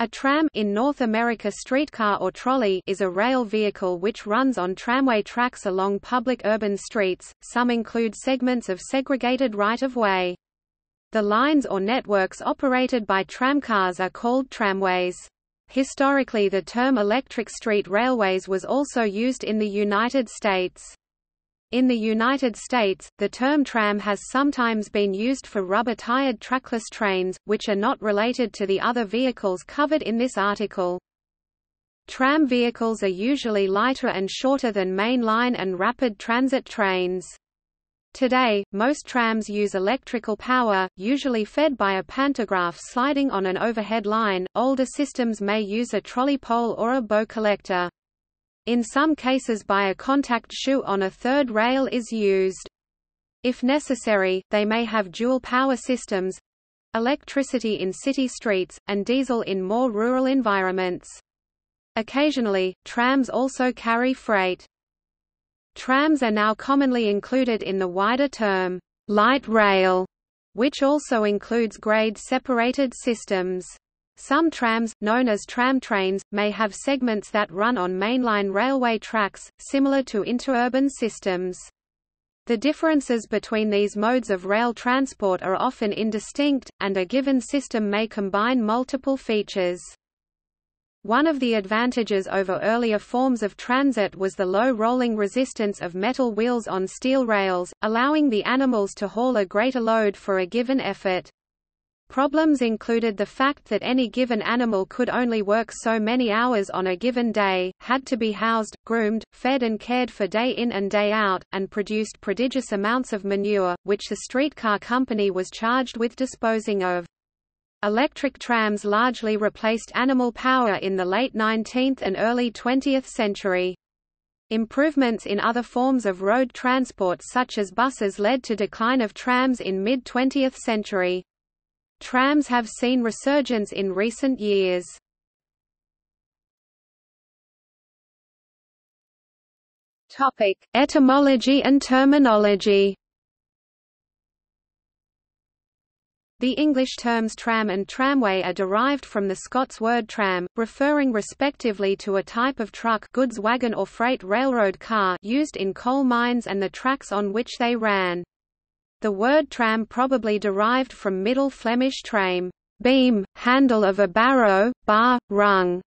A tram in North America streetcar or trolley is a rail vehicle which runs on tramway tracks along public urban streets, some include segments of segregated right-of-way. The lines or networks operated by tramcars are called tramways. Historically the term electric street railways was also used in the United States. In the United States, the term tram has sometimes been used for rubber-tired trackless trains, which are not related to the other vehicles covered in this article. Tram vehicles are usually lighter and shorter than mainline and rapid transit trains. Today, most trams use electrical power, usually fed by a pantograph sliding on an overhead line. Older systems may use a trolley pole or a bow collector. In some cases by a contact shoe on a third rail is used. If necessary, they may have dual power systems, electricity in city streets, and diesel in more rural environments. Occasionally, trams also carry freight. Trams are now commonly included in the wider term, light rail, which also includes grade-separated systems. Some trams, known as tram trains, may have segments that run on mainline railway tracks, similar to interurban systems. The differences between these modes of rail transport are often indistinct, and a given system may combine multiple features. One of the advantages over earlier forms of transit was the low rolling resistance of metal wheels on steel rails, allowing the animals to haul a greater load for a given effort. Problems included the fact that any given animal could only work so many hours on a given day, had to be housed, groomed, fed and cared for day in and day out, and produced prodigious amounts of manure, which the streetcar company was charged with disposing of. Electric trams largely replaced animal power in the late 19th and early 20th century. Improvements in other forms of road transport such as buses led to decline of trams in mid-20th century. Trams have seen resurgence in recent years. Topic: Etymology and terminology. The English terms tram and tramway are derived from the Scots word tram, referring respectively to a type of truck, goods wagon or freight railroad car used in coal mines and the tracks on which they ran. The word tram probably derived from Middle Flemish tram, beam, handle of a barrow, bar, rung.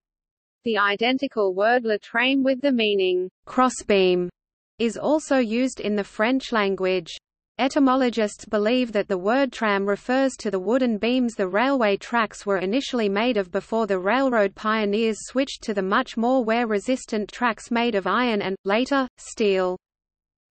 The identical word le train with the meaning crossbeam is also used in the French language. Etymologists believe that the word tram refers to the wooden beams the railway tracks were initially made of before the railroad pioneers switched to the much more wear-resistant tracks made of iron and, later, steel.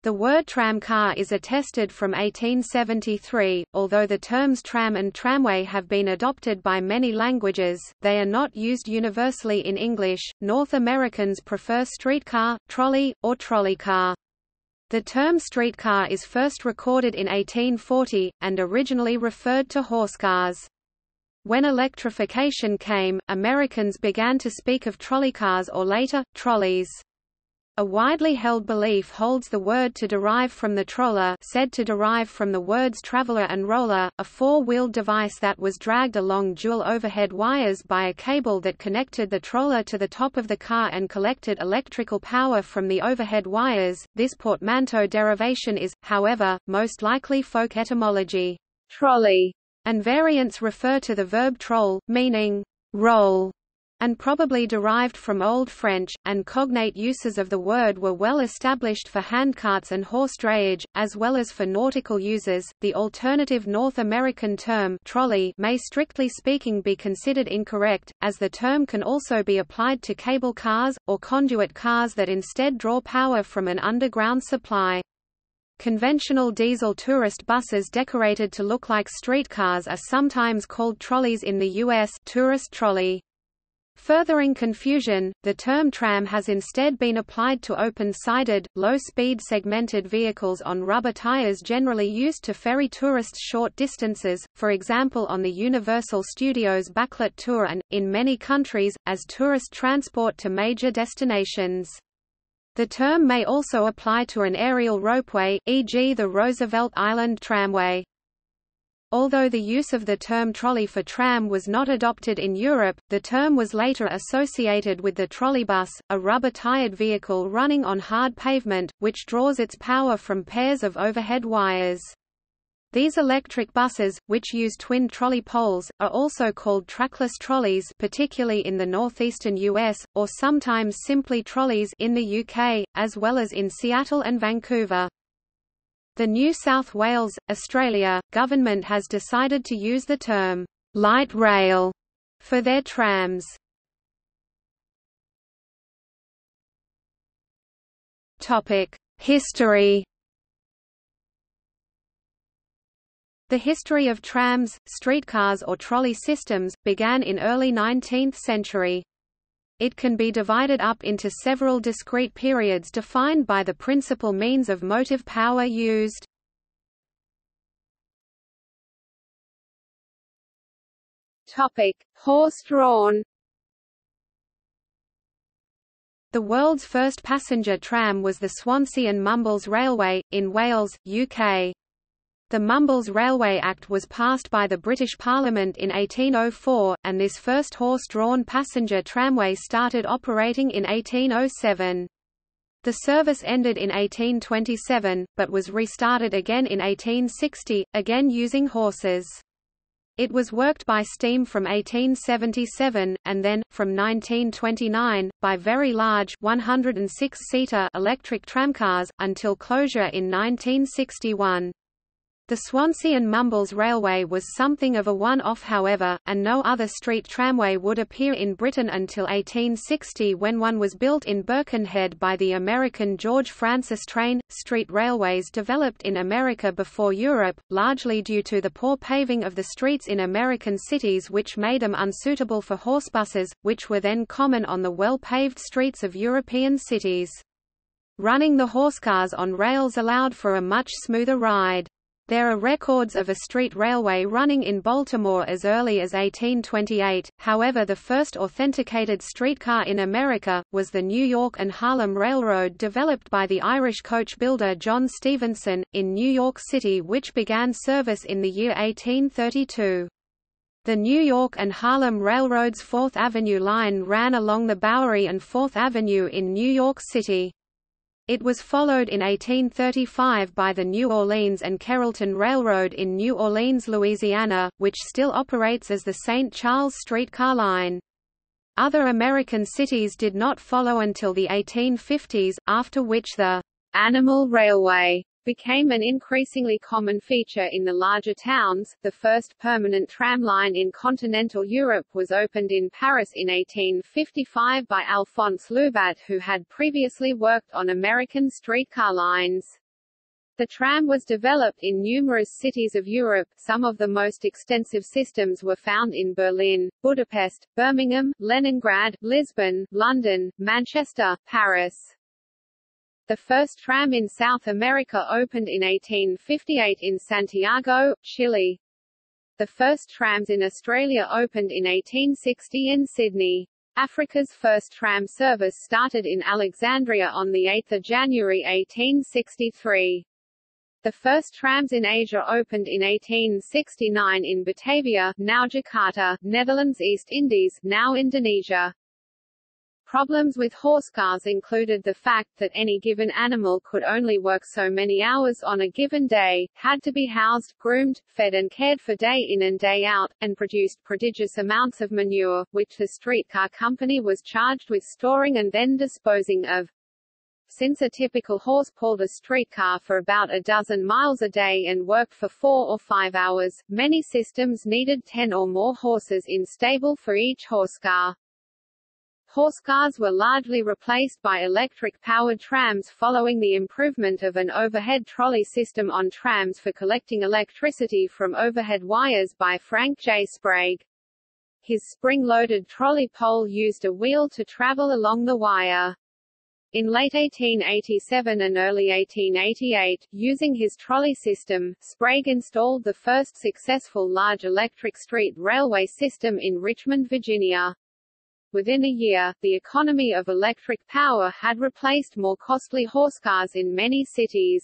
The word tramcar is attested from 1873. Although the terms tram and tramway have been adopted by many languages, they are not used universally in English. North Americans prefer streetcar, trolley, or trolleycar. The term streetcar is first recorded in 1840, and originally referred to horsecars. When electrification came, Americans began to speak of trolleycars or later, trolleys. A widely held belief holds the word to derive from the troller, said to derive from the words traveler and roller, a four-wheeled device that was dragged along dual overhead wires by a cable that connected the troller to the top of the car and collected electrical power from the overhead wires. This portmanteau derivation is, however, most likely folk etymology. Trolley and variants refer to the verb troll, meaning roll, and probably derived from Old French, and cognate uses of the word were well established for handcarts and horse drayage, as well as for nautical uses. The alternative North American term trolley may strictly speaking be considered incorrect, as the term can also be applied to cable cars, or conduit cars that instead draw power from an underground supply. Conventional diesel tourist buses decorated to look like streetcars are sometimes called trolleys in the U.S. tourist trolley. Furthering confusion, the term tram has instead been applied to open-sided, low-speed segmented vehicles on rubber tires generally used to ferry tourists short distances, for example on the Universal Studios backlit tour and, in many countries, as tourist transport to major destinations. The term may also apply to an aerial ropeway, e.g. the Roosevelt Island Tramway. Although the use of the term trolley for tram was not adopted in Europe, the term was later associated with the trolleybus, a rubber-tired vehicle running on hard pavement, which draws its power from pairs of overhead wires. These electric buses, which use twinned trolley poles, are also called trackless trolleys, particularly in the northeastern US, or sometimes simply trolleys in the UK, as well as in Seattle and Vancouver. The New South Wales, Australia, government has decided to use the term light rail for their trams. History. The history of trams, streetcars or trolley systems, began in early 19th century. It can be divided up into several discrete periods defined by the principal means of motive power used. Horse-drawn. The world's first passenger tram was the Swansea and Mumbles Railway, in Wales, UK. The Mumbles Railway Act was passed by the British Parliament in 1804, and this first horse-drawn passenger tramway started operating in 1807. The service ended in 1827, but was restarted again in 1860, again using horses. It was worked by steam from 1877, and then, from 1929, by very large 106-seater electric tramcars, until closure in 1961. The Swansea and Mumbles Railway was something of a one-off however, and no other street tramway would appear in Britain until 1860 when one was built in Birkenhead by the American George Francis Train. Street railways developed in America before Europe, largely due to the poor paving of the streets in American cities which made them unsuitable for horsebuses, which were then common on the well-paved streets of European cities. Running the horsecars on rails allowed for a much smoother ride. There are records of a street railway running in Baltimore as early as 1828, however the first authenticated streetcar in America, was the New York and Harlem Railroad developed by the Irish coach builder John Stevenson, in New York City which began service in the year 1832. The New York and Harlem Railroad's 4th Avenue line ran along the Bowery and 4th Avenue in New York City. It was followed in 1835 by the New Orleans and Carrollton Railroad in New Orleans, Louisiana, which still operates as the St. Charles Streetcar line. Other American cities did not follow until the 1850s, after which the animal railway became an increasingly common feature in the larger towns. The first permanent tram line in continental Europe was opened in Paris in 1855 by Alphonse Louvat, who had previously worked on American streetcar lines. The tram was developed in numerous cities of Europe. Some of the most extensive systems were found in Berlin, Budapest, Birmingham, Leningrad, Lisbon, London, Manchester, Paris. The first tram in South America opened in 1858 in Santiago, Chile. The first trams in Australia opened in 1860 in Sydney. Africa's first tram service started in Alexandria on 8 January 1863. The first trams in Asia opened in 1869 in Batavia, now Jakarta, Netherlands East Indies, now Indonesia. Problems with horsecars included the fact that any given animal could only work so many hours on a given day, had to be housed, groomed, fed and cared for day in and day out, and produced prodigious amounts of manure, which the streetcar company was charged with storing and then disposing of. Since a typical horse pulled a streetcar for about a dozen miles a day and worked for 4 or 5 hours, many systems needed 10 or more horses in stable for each horsecar. Horsecars were largely replaced by electric-powered trams following the improvement of an overhead trolley system on trams for collecting electricity from overhead wires by Frank J. Sprague. His spring-loaded trolley pole used a wheel to travel along the wire. In late 1887 and early 1888, using his trolley system, Sprague installed the first successful large electric street railway system in Richmond, Virginia. Within a year, the economy of electric power had replaced more costly horsecars in many cities.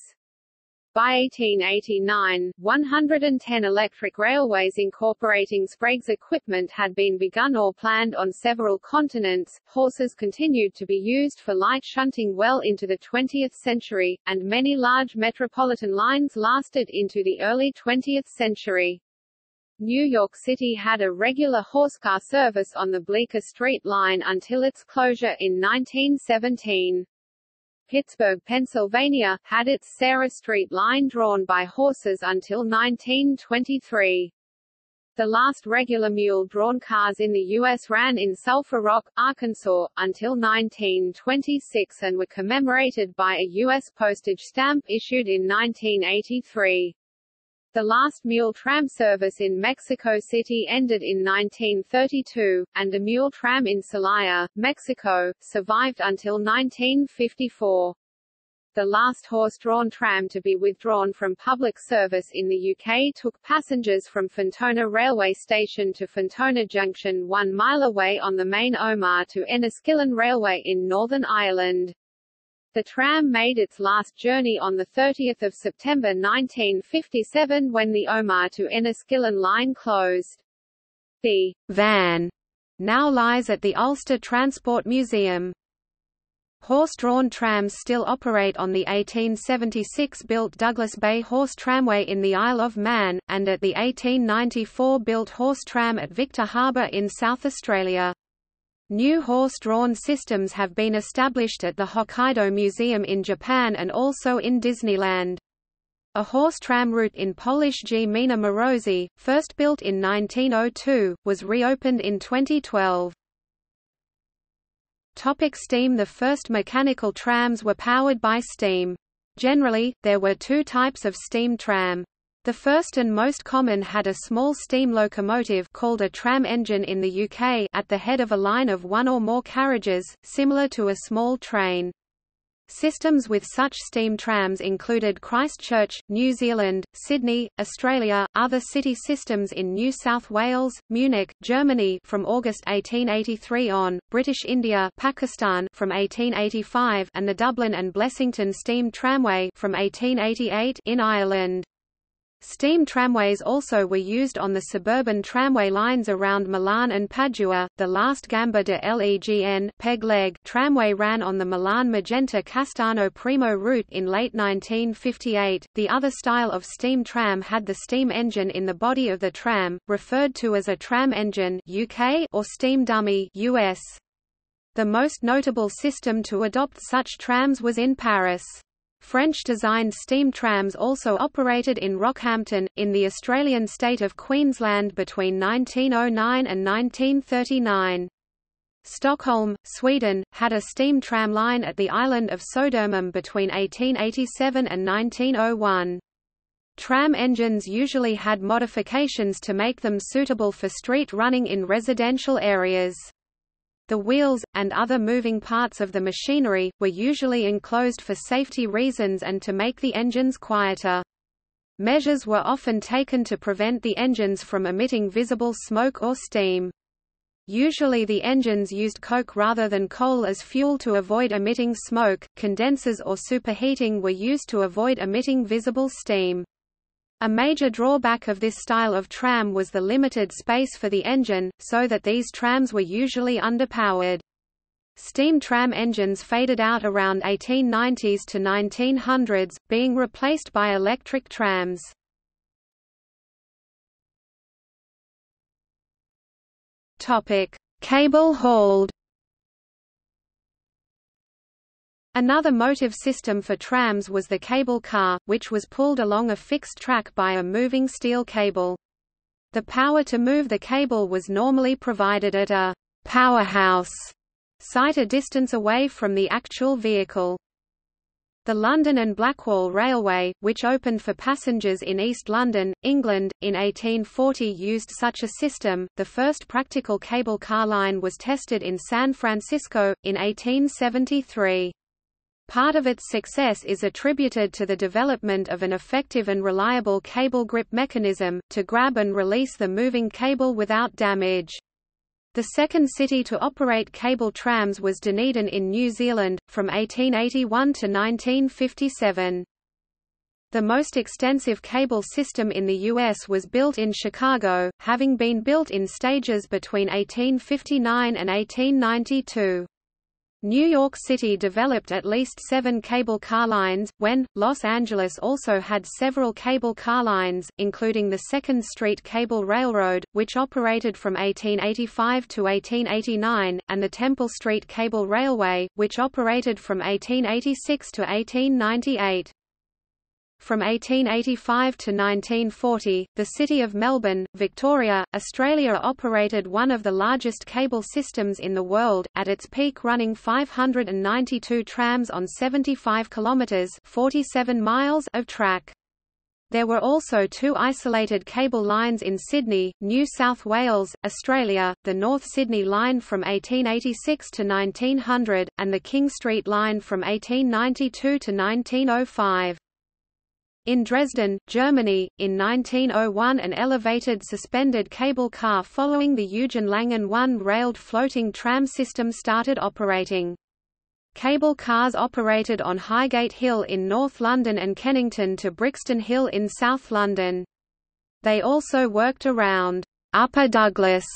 By 1889, 110 electric railways incorporating Sprague's equipment had been begun or planned on several continents. Horses continued to be used for light shunting well into the 20th century, and many large metropolitan lines lasted into the early 20th century. New York City had a regular horsecar service on the Bleecker Street Line until its closure in 1917. Pittsburgh, Pennsylvania, had its Sarah Street Line drawn by horses until 1923. The last regular mule-drawn cars in the U.S. ran in Sulphur Rock, Arkansas, until 1926 and were commemorated by a U.S. postage stamp issued in 1983. The last mule tram service in Mexico City ended in 1932, and a mule tram in Celaya, Mexico, survived until 1954. The last horse-drawn tram to be withdrawn from public service in the UK took passengers from Fintona Railway Station to Fintona Junction 1 mile away on the main Omar to Enniskillen Railway in Northern Ireland. The tram made its last journey on 30 September 1957 when the Omar to Enniskillen line closed. The van now lies at the Ulster Transport Museum. Horse-drawn trams still operate on the 1876-built Douglas Bay Horse Tramway in the Isle of Man, and at the 1894-built horse tram at Victor Harbour in South Australia. New horse-drawn systems have been established at the Hokkaido Museum in Japan and also in Disneyland. A horse tram route in Polish Gmina Morozy, first built in 1902, was reopened in 2012. Topic: steam. The first mechanical trams were powered by steam. Generally, there were two types of steam tram. The first and most common had a small steam locomotive called a tram engine in the UK at the head of a line of one or more carriages, similar to a small train. Systems with such steam trams included Christchurch, New Zealand, Sydney, Australia, other city systems in New South Wales, Munich, Germany from August 1883 on, British India, Pakistan from 1885 and the Dublin and Blessington Steam Tramway from 1888 in Ireland. Steam tramways also were used on the suburban tramway lines around Milan and Padua. The last Gamba de Legn peg leg tramway ran on the Milan Magenta Castano Primo route in late 1958. The other style of steam tram had the steam engine in the body of the tram, referred to as a tram engine (UK) or steam dummy (US). The most notable system to adopt such trams was in Paris. French-designed steam trams also operated in Rockhampton, in the Australian state of Queensland between 1909 and 1939. Stockholm, Sweden, had a steam tram line at the island of Södermalm between 1887 and 1901. Tram engines usually had modifications to make them suitable for street running in residential areas. The wheels, and other moving parts of the machinery, were usually enclosed for safety reasons and to make the engines quieter. Measures were often taken to prevent the engines from emitting visible smoke or steam. Usually the engines used coke rather than coal as fuel to avoid emitting smoke. Condensers or superheating were used to avoid emitting visible steam. A major drawback of this style of tram was the limited space for the engine, so that these trams were usually underpowered. Steam tram engines faded out around 1890s to 1900s, being replaced by electric trams. Topic: cable-hauled. Another motive system for trams was the cable car, which was pulled along a fixed track by a moving steel cable. The power to move the cable was normally provided at a powerhouse site a distance away from the actual vehicle. The London and Blackwall Railway, which opened for passengers in East London, England, in 1840 used such a system. The first practical cable car line was tested in San Francisco, in 1873. Part of its success is attributed to the development of an effective and reliable cable grip mechanism, to grab and release the moving cable without damage. The second city to operate cable trams was Dunedin in New Zealand, from 1881 to 1957. The most extensive cable system in the U.S. was built in Chicago, having been built in stages between 1859 and 1892. New York City developed at least 7 cable car lines, when Los Angeles also had several cable car lines, including the Second Street Cable Railroad, which operated from 1885 to 1889, and the Temple Street Cable Railway, which operated from 1886 to 1898. From 1885 to 1940, the city of Melbourne, Victoria, Australia operated one of the largest cable systems in the world, at its peak running 592 trams on 75 kilometres (47 miles) of track. There were also 2 isolated cable lines in Sydney, New South Wales, Australia, the North Sydney Line from 1886 to 1900, and the King Street Line from 1892 to 1905. In Dresden, Germany, in 1901 an elevated suspended cable car following the Eugen-Langen 1-railed floating tram system started operating. Cable cars operated on Highgate Hill in North London and Kennington to Brixton Hill in South London. They also worked around Upper Douglas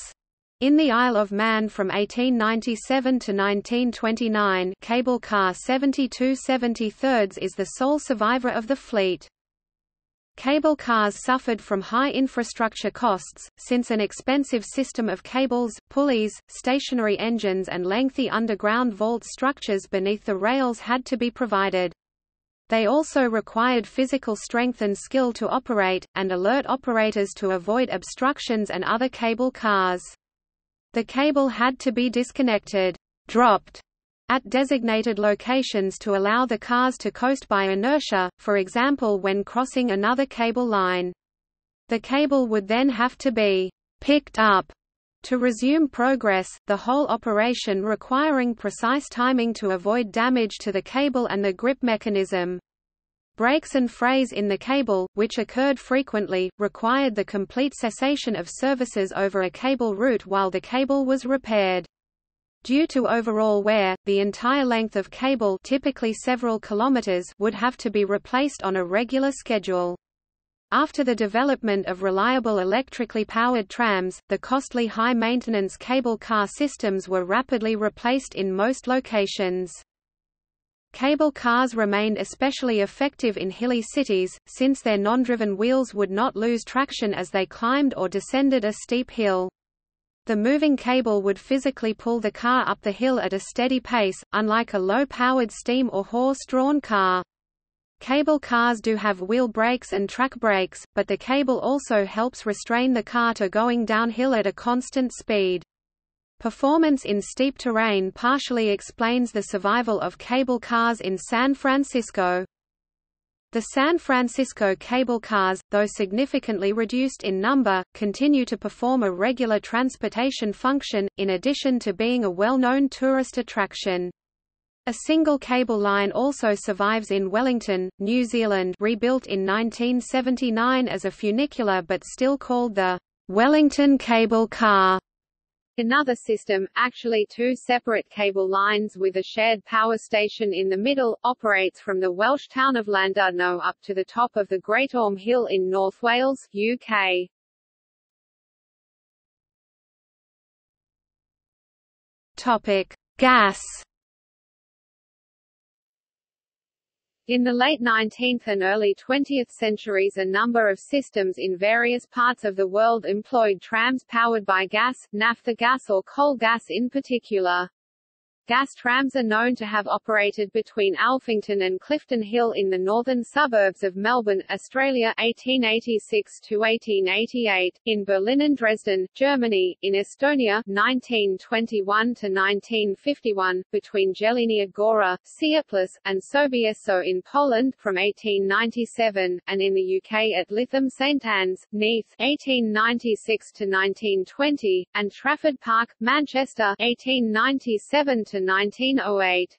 in the Isle of Man from 1897 to 1929. Cable car 72/73 is the sole survivor of the fleet. Cable cars suffered from high infrastructure costs, since an expensive system of cables, pulleys, stationary engines and lengthy underground vault structures beneath the rails had to be provided. They also required physical strength and skill to operate, and alert operators to avoid obstructions and other cable cars. The cable had to be disconnected, dropped, at designated locations to allow the cars to coast by inertia, for example when crossing another cable line. The cable would then have to be picked up to resume progress, the whole operation requiring precise timing to avoid damage to the cable and the grip mechanism. Breaks and frays in the cable, which occurred frequently, required the complete cessation of services over a cable route while the cable was repaired. Due to overall wear, the entire length of cable, typically several kilometers, would have to be replaced on a regular schedule. After the development of reliable electrically powered trams, the costly high-maintenance cable car systems were rapidly replaced in most locations. Cable cars remained especially effective in hilly cities, since their non-driven wheels would not lose traction as they climbed or descended a steep hill. The moving cable would physically pull the car up the hill at a steady pace, unlike a low-powered steam or horse-drawn car. Cable cars do have wheel brakes and track brakes, but the cable also helps restrain the car to going downhill at a constant speed. Performance in steep terrain partially explains the survival of cable cars in San Francisco. The San Francisco cable cars, though significantly reduced in number, continue to perform a regular transportation function, in addition to being a well-known tourist attraction. A single cable line also survives in Wellington, New Zealand, rebuilt in 1979 as a funicular but still called the Wellington Cable Car. Another system, actually 2 separate cable lines with a shared power station in the middle, operates from the Welsh town of Llandudno up to the top of the Great Orme Hill in North Wales, UK. Topic: Gas. In the late 19th and early 20th centuries, a number of systems in various parts of the world employed trams powered by gas, naphtha gas or coal gas in particular. Gas trams are known to have operated between Alphington and Clifton Hill in the northern suburbs of Melbourne, Australia 1886 to 1888, in Berlin and Dresden, Germany, in Estonia 1921 to 1951, between Jelinia Góra, Cieplice, and Sobieso in Poland from 1897, and in the UK at Lytham St Anne's, Neath 1896 to 1920, and Trafford Park, Manchester 1897 to 1908.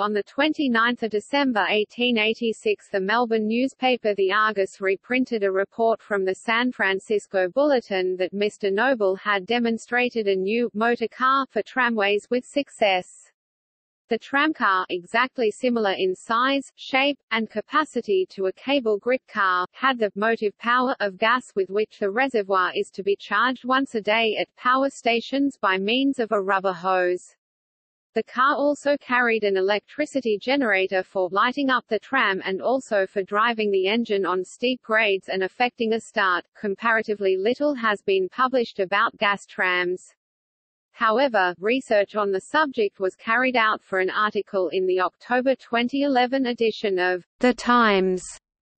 On 29 December 1886 the Melbourne newspaper The Argus reprinted a report from the San Francisco Bulletin that Mr. Noble had demonstrated a new motor car for tramways with success. the tramcar, exactly similar in size, shape, and capacity to a cable grid car, had the motive power of gas with which the reservoir is to be charged once a day at power stations by means of a rubber hose. The car also carried an electricity generator for lighting up the tram and also for driving the engine on steep grades and effecting a start. Comparatively little has been published about gas trams. However, research on the subject was carried out for an article in the October 2011 edition of The Times,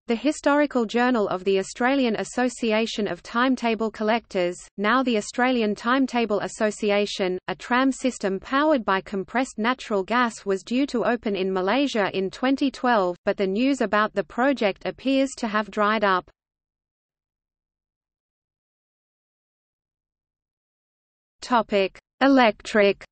the historical journal of the Australian Association of Timetable Collectors, now the Australian Timetable Association. A tram system powered by compressed natural gas was due to open in Malaysia in 2012, but the news about the project appears to have dried up. Electric.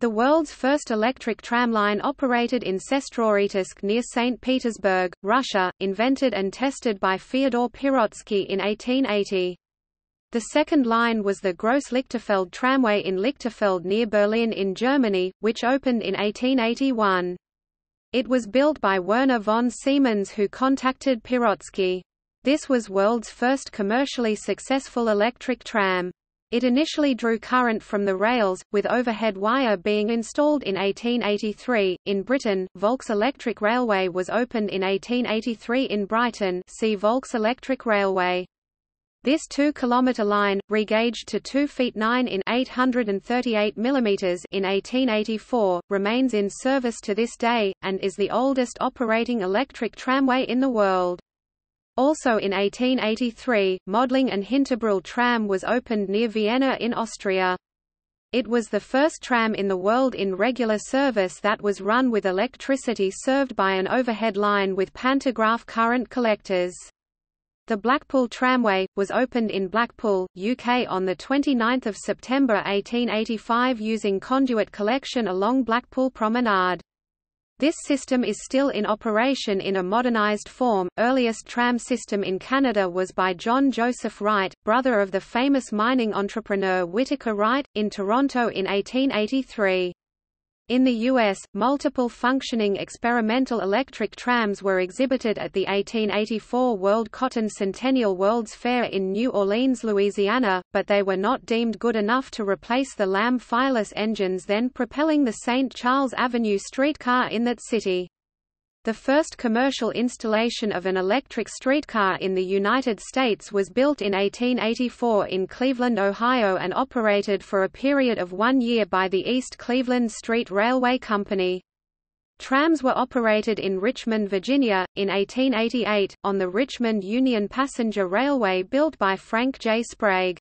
The world's first electric tramline operated in Sestroritsk near St. Petersburg, Russia, invented and tested by Fyodor Pirotsky in 1880. The second line was the Gross Lichterfeld Tramway in Lichterfeld near Berlin in Germany, which opened in 1881. It was built by Werner von Siemens, who contacted Pirotsky. This was world's first commercially successful electric tram. It initially drew current from the rails, with overhead wire being installed in 1883. In Britain, Volks Electric Railway was opened in 1883 in Brighton. See Volks Electric Railway. This 2-kilometre line, regauged to 2 feet 9 in 838 millimeters in 1884, remains in service to this day, and is the oldest operating electric tramway in the world. Also in 1883, Mödling and Hinterbrühl tram was opened near Vienna in Austria. It was the first tram in the world in regular service that was run with electricity served by an overhead line with pantograph current collectors. The Blackpool Tramway was opened in Blackpool, UK on the 29th of September 1885 using conduit collection along Blackpool Promenade. This system is still in operation in a modernized form. Earliest tram system in Canada was by John Joseph Wright, brother of the famous mining entrepreneur Whittaker Wright, in Toronto in 1883. In the U.S., multiple functioning experimental electric trams were exhibited at the 1884 World Cotton Centennial World's Fair in New Orleans, Louisiana, but they were not deemed good enough to replace the Lamb fireless engines then propelling the St. Charles Avenue streetcar in that city. The first commercial installation of an electric streetcar in the United States was built in 1884 in Cleveland, Ohio, and operated for a period of 1 year by the East Cleveland Street Railway Company. Trams were operated in Richmond, Virginia, in 1888, on the Richmond Union Passenger Railway built by Frank J. Sprague.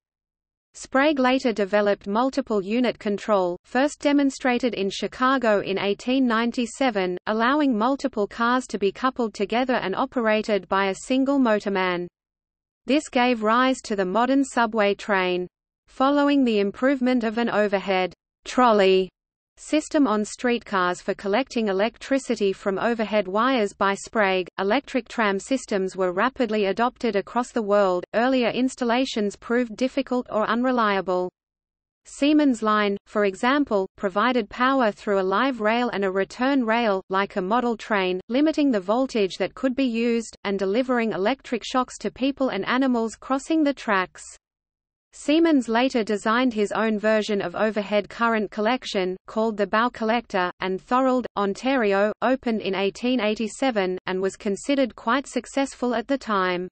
Sprague later developed multiple unit control, first demonstrated in Chicago in 1897, allowing multiple cars to be coupled together and operated by a single motorman. This gave rise to the modern subway train. Following the improvement of an overhead trolley system on streetcars for collecting electricity from overhead wires by Sprague, electric tram systems were rapidly adopted across the world. Earlier installations proved difficult or unreliable. Siemens Line, for example, provided power through a live rail and a return rail, like a model train, limiting the voltage that could be used, and delivering electric shocks to people and animals crossing the tracks. Siemens later designed his own version of overhead current collection, called the Bow Collector, and Thorold, Ontario, opened in 1887, and was considered quite successful at the time.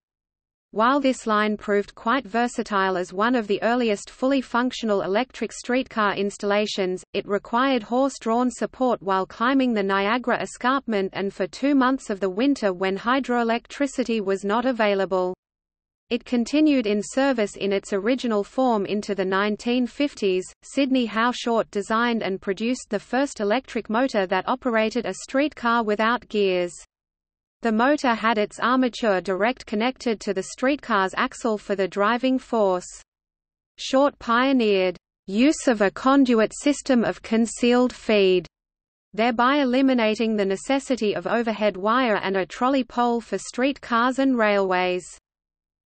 While this line proved quite versatile as one of the earliest fully functional electric streetcar installations, it required horse-drawn support while climbing the Niagara Escarpment and for 2 months of the winter when hydroelectricity was not available. It continued in service in its original form into the 1950s. Sydney Howe Short designed and produced the first electric motor that operated a streetcar without gears. The motor had its armature direct connected to the streetcar's axle for the driving force. Short pioneered use of a conduit system of concealed feed, thereby eliminating the necessity of overhead wire and a trolley pole for streetcars and railways.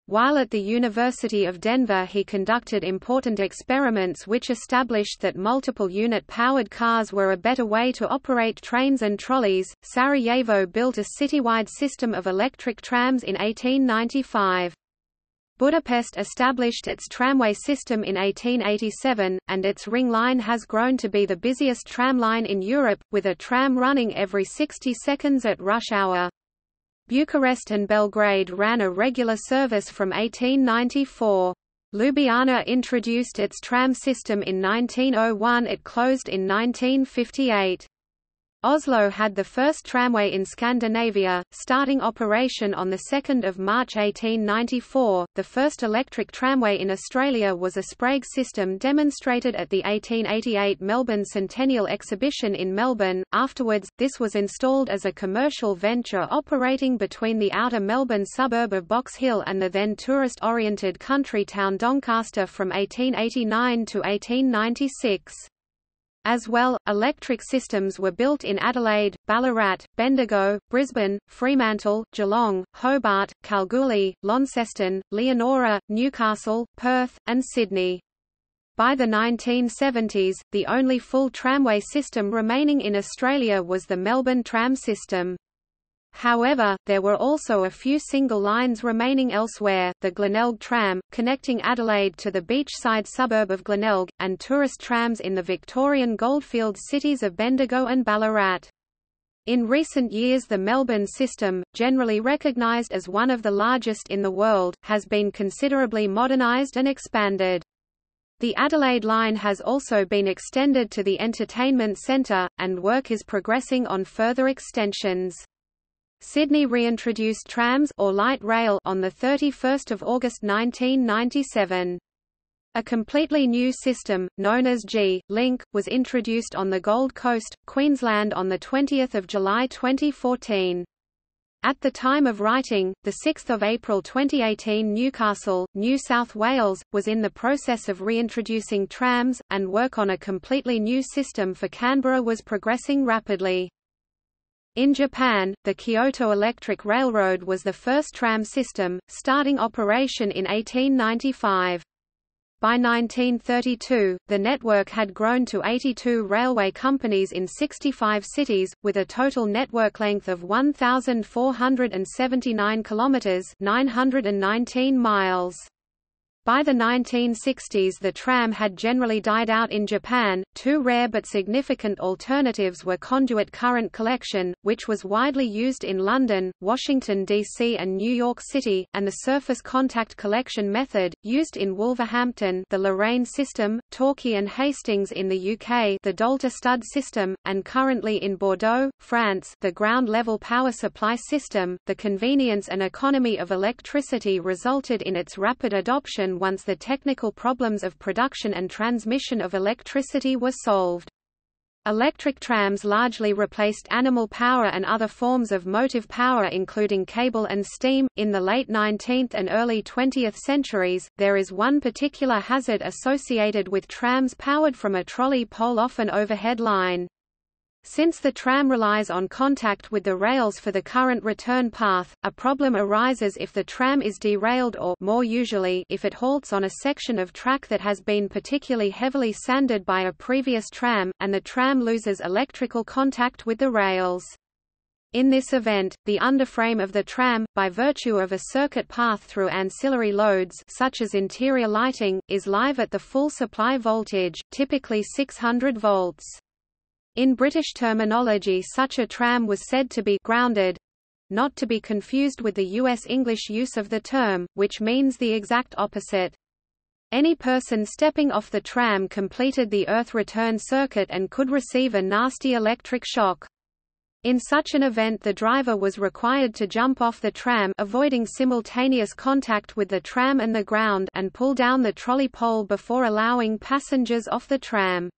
While at the University of Denver he conducted important experiments which established that multiple unit-powered cars were a better way to operate trains and trolleys. Sarajevo built a citywide system of electric trams in 1895. Budapest established its tramway system in 1887, and its ring line has grown to be the busiest tram line in Europe, with a tram running every 60 seconds at rush hour. Bucharest and Belgrade ran a regular service from 1894. Ljubljana introduced its tram system in 1901. It closed in 1958. Oslo had the first tramway in Scandinavia, starting operation on 2 March 1894. The first electric tramway in Australia was a Sprague system demonstrated at the 1888 Melbourne Centennial Exhibition in Melbourne. Afterwards, this was installed as a commercial venture operating between the outer Melbourne suburb of Box Hill and the then tourist-oriented country town Doncaster from 1889 to 1896. As well, electric systems were built in Adelaide, Ballarat, Bendigo, Brisbane, Fremantle, Geelong, Hobart, Kalgoorlie, Launceston, Leonora, Newcastle, Perth, and Sydney. By the 1970s, the only full tramway system remaining in Australia was the Melbourne tram system. However, there were also a few single lines remaining elsewhere, the Glenelg tram, connecting Adelaide to the beachside suburb of Glenelg, and tourist trams in the Victorian goldfields cities of Bendigo and Ballarat. In recent years the Melbourne system, generally recognised as one of the largest in the world, has been considerably modernised and expanded. The Adelaide line has also been extended to the entertainment centre, and work is progressing on further extensions. Sydney reintroduced trams or light rail on the 31st of August 1997. A completely new system, known as G-Link, was introduced on the Gold Coast, Queensland on the 20th of July 2014. At the time of writing, the 6th of April 2018, Newcastle, New South Wales, was in the process of reintroducing trams, and work on a completely new system for Canberra was progressing rapidly. In Japan, the Kyoto Electric Railroad was the first tram system, starting operation in 1895. By 1932, the network had grown to 82 railway companies in 65 cities, with a total network length of 1,479 kilometers (919 miles). By the 1960s the tram had generally died out in Japan. Two rare but significant alternatives were conduit current collection, which was widely used in London, Washington D.C. and New York City, and the surface contact collection method, used in Wolverhampton, the Lorraine system, Torquay and Hastings in the UK, the Dolter Stud system, and currently in Bordeaux, France, the ground level power supply system. The convenience and economy of electricity resulted in its rapid adoption once the technical problems of production and transmission of electricity were solved. Electric trams largely replaced animal power and other forms of motive power, including cable and steam, in the late 19th and early 20th centuries. There is one particular hazard associated with trams powered from a trolley pole, off an overhead line. Since the tram relies on contact with the rails for the current return path, a problem arises if the tram is derailed or, more usually, if it halts on a section of track that has been particularly heavily sanded by a previous tram, and the tram loses electrical contact with the rails. In this event, the underframe of the tram, by virtue of a circuit path through ancillary loads such as interior lighting, is live at the full supply voltage, typically 600 volts. In British terminology such a tram was said to be «grounded», not to be confused with the US-English use of the term, which means the exact opposite. Any person stepping off the tram completed the earth return circuit and could receive a nasty electric shock. In such an event the driver was required to jump off the tram, avoiding simultaneous contact with the tram and the ground, and pull down the trolley pole before allowing passengers off the tram.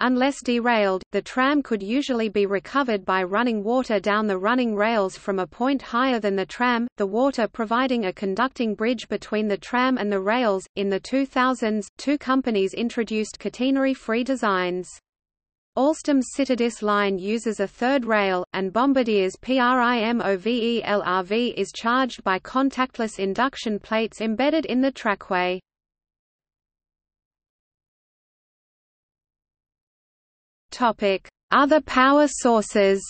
Unless derailed, the tram could usually be recovered by running water down the running rails from a point higher than the tram, the water providing a conducting bridge between the tram and the rails. In the 2000s, two companies introduced catenary-free designs. Alstom's Citadis line uses a third rail, and Bombardier's PRIMOVELRV is charged by contactless induction plates embedded in the trackway. Other power sources.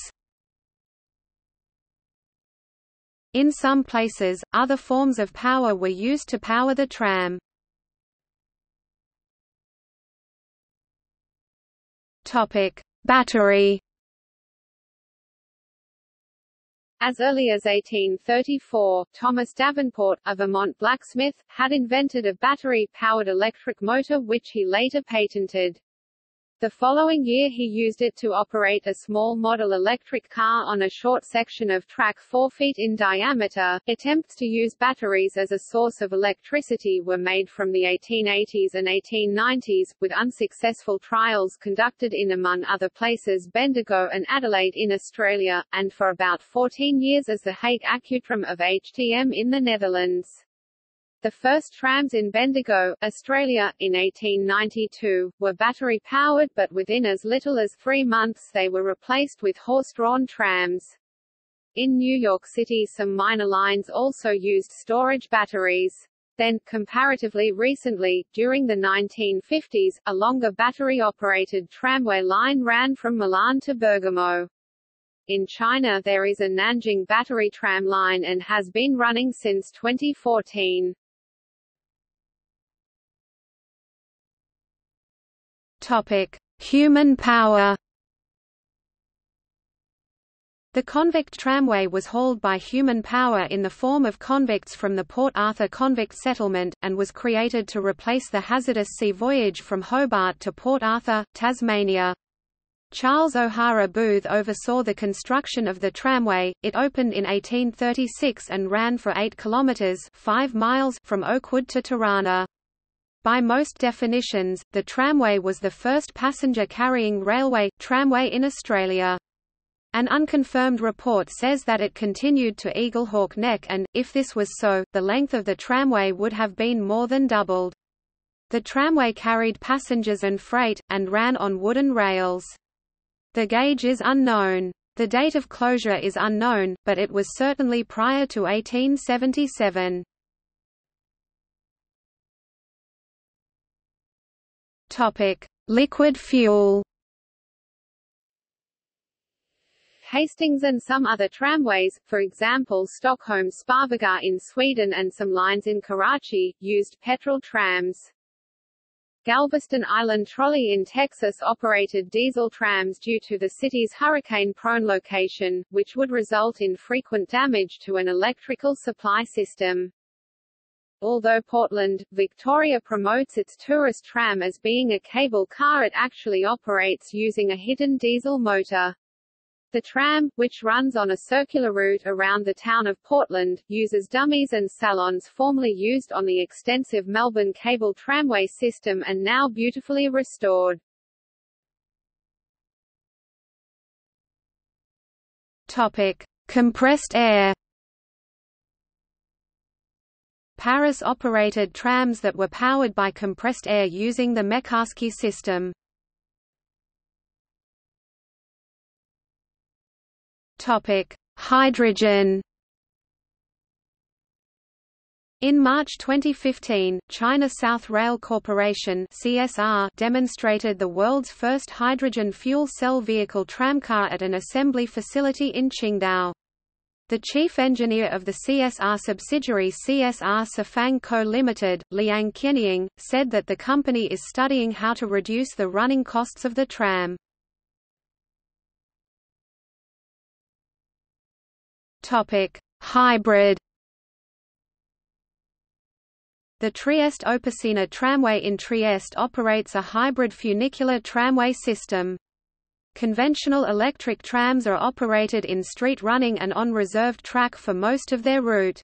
In some places, other forms of power were used to power the tram. Battery. As early as 1834, Thomas Davenport, a Vermont blacksmith, had invented a battery-powered electric motor which he later patented. The following year he used it to operate a small model electric car on a short section of track 4 feet in diameter. Attempts to use batteries as a source of electricity were made from the 1880s and 1890s, with unsuccessful trials conducted in, among other places, Bendigo and Adelaide in Australia, and for about 14 years as the Hague Accutram of HTM in the Netherlands. The first trams in Bendigo, Australia, in 1892, were battery-powered, but within as little as 3 months they were replaced with horse-drawn trams. In New York City some minor lines also used storage batteries. Then, comparatively recently, during the 1950s, a longer battery-operated tramway line ran from Milan to Bergamo. In China there is a Nanjing battery tram line and has been running since 2014. Human power. The convict tramway was hauled by human power in the form of convicts from the Port Arthur convict settlement, and was created to replace the hazardous sea voyage from Hobart to Port Arthur, Tasmania. Charles O'Hara Booth oversaw the construction of the tramway. It opened in 1836 and ran for 8 kilometres (5 miles) from Oakwood to Tirana. By most definitions, the tramway was the first passenger-carrying railway, tramway in Australia. An unconfirmed report says that it continued to Eaglehawk Neck and, if this was so, the length of the tramway would have been more than doubled. The tramway carried passengers and freight, and ran on wooden rails. The gauge is unknown. The date of closure is unknown, but it was certainly prior to 1877. Liquid fuel. Hastings and some other tramways, for example Stockholm Sparvagar in Sweden and some lines in Karachi, used petrol trams. Galveston Island Trolley in Texas operated diesel trams due to the city's hurricane-prone location, which would result in frequent damage to an electrical supply system. Although Portland, Victoria promotes its tourist tram as being a cable car, it actually operates using a hidden diesel motor. The tram, which runs on a circular route around the town of Portland, uses dummies and salons formerly used on the extensive Melbourne cable tramway system and now beautifully restored. Topic: compressed air. Paris operated trams that were powered by compressed air using the Mekarski system. Topic: hydrogen. In March 2015, China South Rail Corporation (CSR) demonstrated the world's first hydrogen fuel cell vehicle tramcar at an assembly facility in Qingdao. The chief engineer of the CSR subsidiary CSR Sifang Co Ltd, Liang Qianying, said that the company is studying how to reduce the running costs of the tram. Topic: hybrid. The Trieste Opacina Tramway in Trieste operates a hybrid funicular tramway system. Conventional electric trams are operated in street running and on reserved track for most of their route.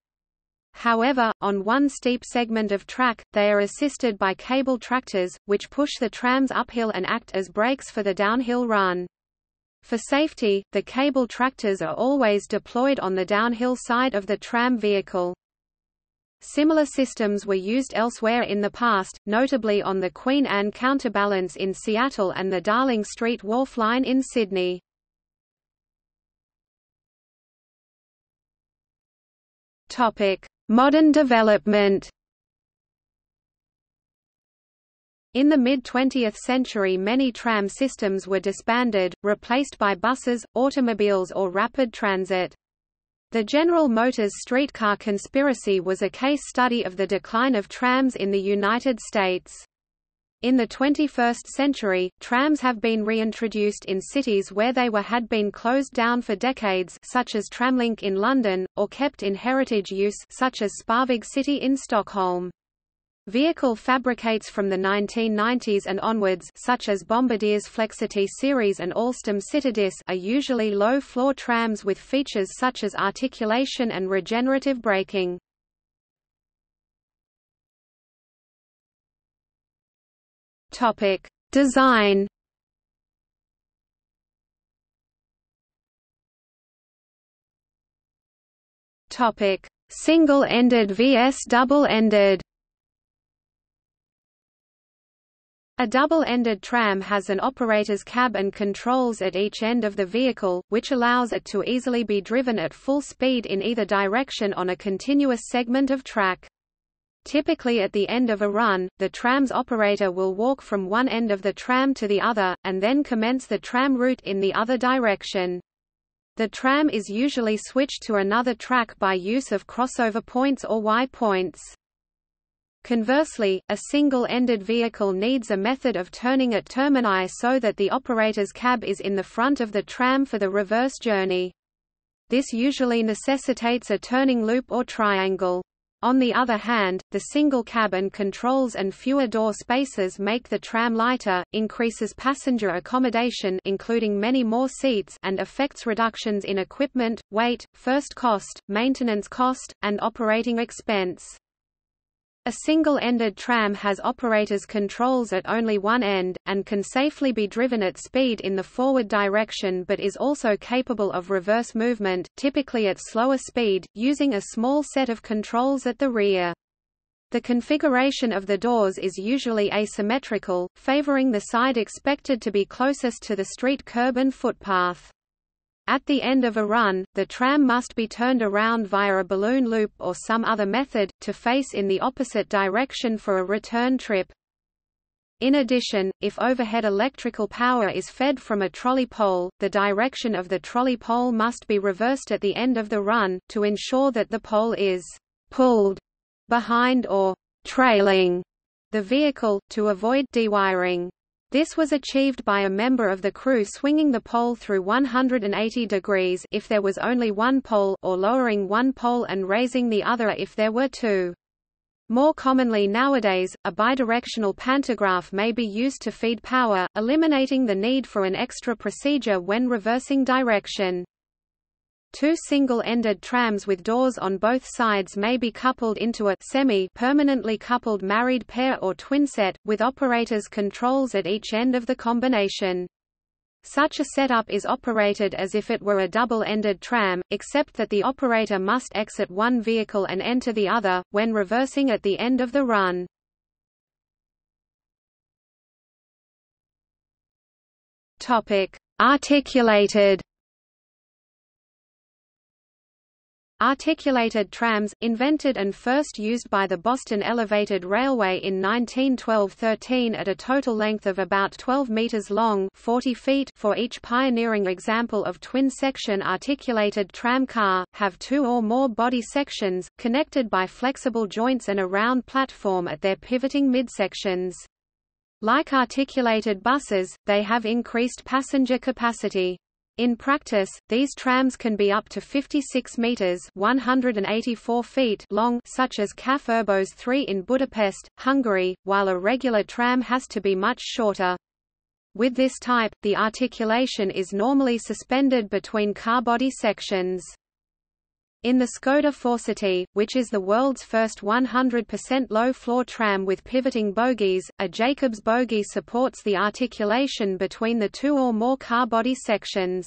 However, on one steep segment of track, they are assisted by cable tractors, which push the trams uphill and act as brakes for the downhill run. For safety, the cable tractors are always deployed on the downhill side of the tram vehicle. Similar systems were used elsewhere in the past, notably on the Queen Anne Counterbalance in Seattle and the Darling Street Wharf Line in Sydney. Modern development. In the mid-20th century many tram systems were disbanded, replaced by buses, automobiles or rapid transit. The General Motors streetcar conspiracy was a case study of the decline of trams in the United States. In the 21st century, trams have been reintroduced in cities where they had been closed down for decades, such as Tramlink in London, or kept in heritage use, such as Spårväg City in Stockholm. Vehicle fabricants from the 1990s and onwards, such as Bombardier's Flexity series and Alstom Citadis, are usually low-floor trams with features such as articulation and regenerative braking. Topic: Design. Topic: Single-ended vs double-ended. A double-ended tram has an operator's cab and controls at each end of the vehicle, which allows it to easily be driven at full speed in either direction on a continuous segment of track. Typically at the end of a run, the tram's operator will walk from one end of the tram to the other, and then commence the tram route in the other direction. The tram is usually switched to another track by use of crossover points or Y-points. Conversely, a single-ended vehicle needs a method of turning at termini so that the operator's cab is in the front of the tram for the reverse journey. This usually necessitates a turning loop or triangle. On the other hand, the single cab and controls and fewer door spaces make the tram lighter, increases passenger accommodation including many more seats and affects reductions in equipment, weight, first cost, maintenance cost, and operating expense. A single-ended tram has operator's controls at only one end, and can safely be driven at speed in the forward direction but is also capable of reverse movement, typically at slower speed, using a small set of controls at the rear. The configuration of the doors is usually asymmetrical, favoring the side expected to be closest to the street curb and footpath. At the end of a run, the tram must be turned around via a balloon loop or some other method, to face in the opposite direction for a return trip. In addition, if overhead electrical power is fed from a trolley pole, the direction of the trolley pole must be reversed at the end of the run, to ensure that the pole is pulled behind or trailing the vehicle, to avoid dewiring. This was achieved by a member of the crew swinging the pole through 180 degrees if there was only one pole, or lowering one pole and raising the other if there were two. More commonly nowadays, a bidirectional pantograph may be used to feed power, eliminating the need for an extra procedure when reversing direction. Two single-ended trams with doors on both sides may be coupled into a semi-permanently coupled married pair or twinset, with operators' controls at each end of the combination. Such a setup is operated as if it were a double-ended tram, except that the operator must exit one vehicle and enter the other, when reversing at the end of the run. Articulated. Articulated trams, invented and first used by the Boston Elevated Railway in 1912–13 at a total length of about 12 meters long 40 feet for each pioneering example of twin-section articulated tram car, have two or more body sections, connected by flexible joints and a round platform at their pivoting midsections. Like articulated buses, they have increased passenger capacity. In practice, these trams can be up to 56 meters (184 feet) long, such as CAF Urbos 3 in Budapest, Hungary, while a regular tram has to be much shorter. With this type, the articulation is normally suspended between car body sections. In the Škoda Forcity, which is the world's first 100% low-floor tram with pivoting bogies, a Jacobs bogie supports the articulation between the two or more car body sections.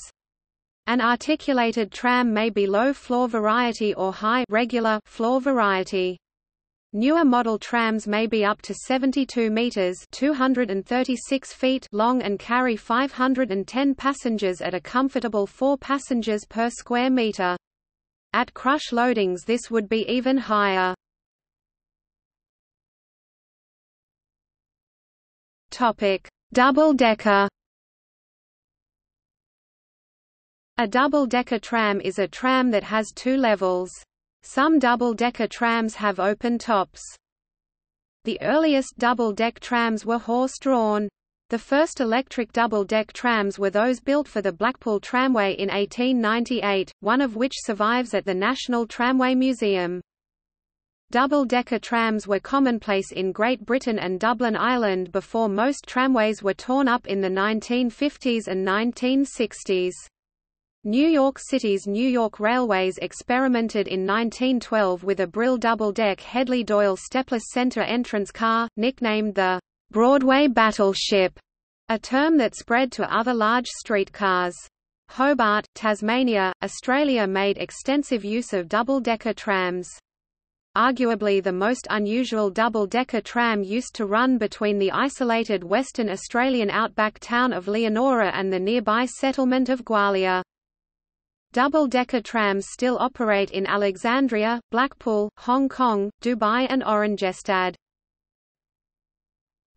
An articulated tram may be low-floor variety or high regular floor variety. Newer model trams may be up to 72 metres (236 feet) long and carry 510 passengers at a comfortable 4 passengers per square metre. At crush loadings this would be even higher. Double-decker. A double-decker tram is a tram that has 2 levels. Some double-decker trams have open tops. The earliest double-deck trams were horse-drawn. The first electric double-deck trams were those built for the Blackpool Tramway in 1898, one of which survives at the National Tramway Museum. Double-decker trams were commonplace in Great Britain and Dublin, Ireland before most tramways were torn up in the 1950s and 1960s. New York City's New York Railways experimented in 1912 with a Brill double-deck Headley-Doyle stepless center entrance car, nicknamed the Broadway Battleship, a term that spread to other large streetcars. Hobart, Tasmania, Australia made extensive use of double-decker trams. Arguably the most unusual double-decker tram used to run between the isolated Western Australian outback town of Leonora and the nearby settlement of Gwalia. Double-decker trams still operate in Alexandria, Blackpool, Hong Kong, Dubai and Oranjestad.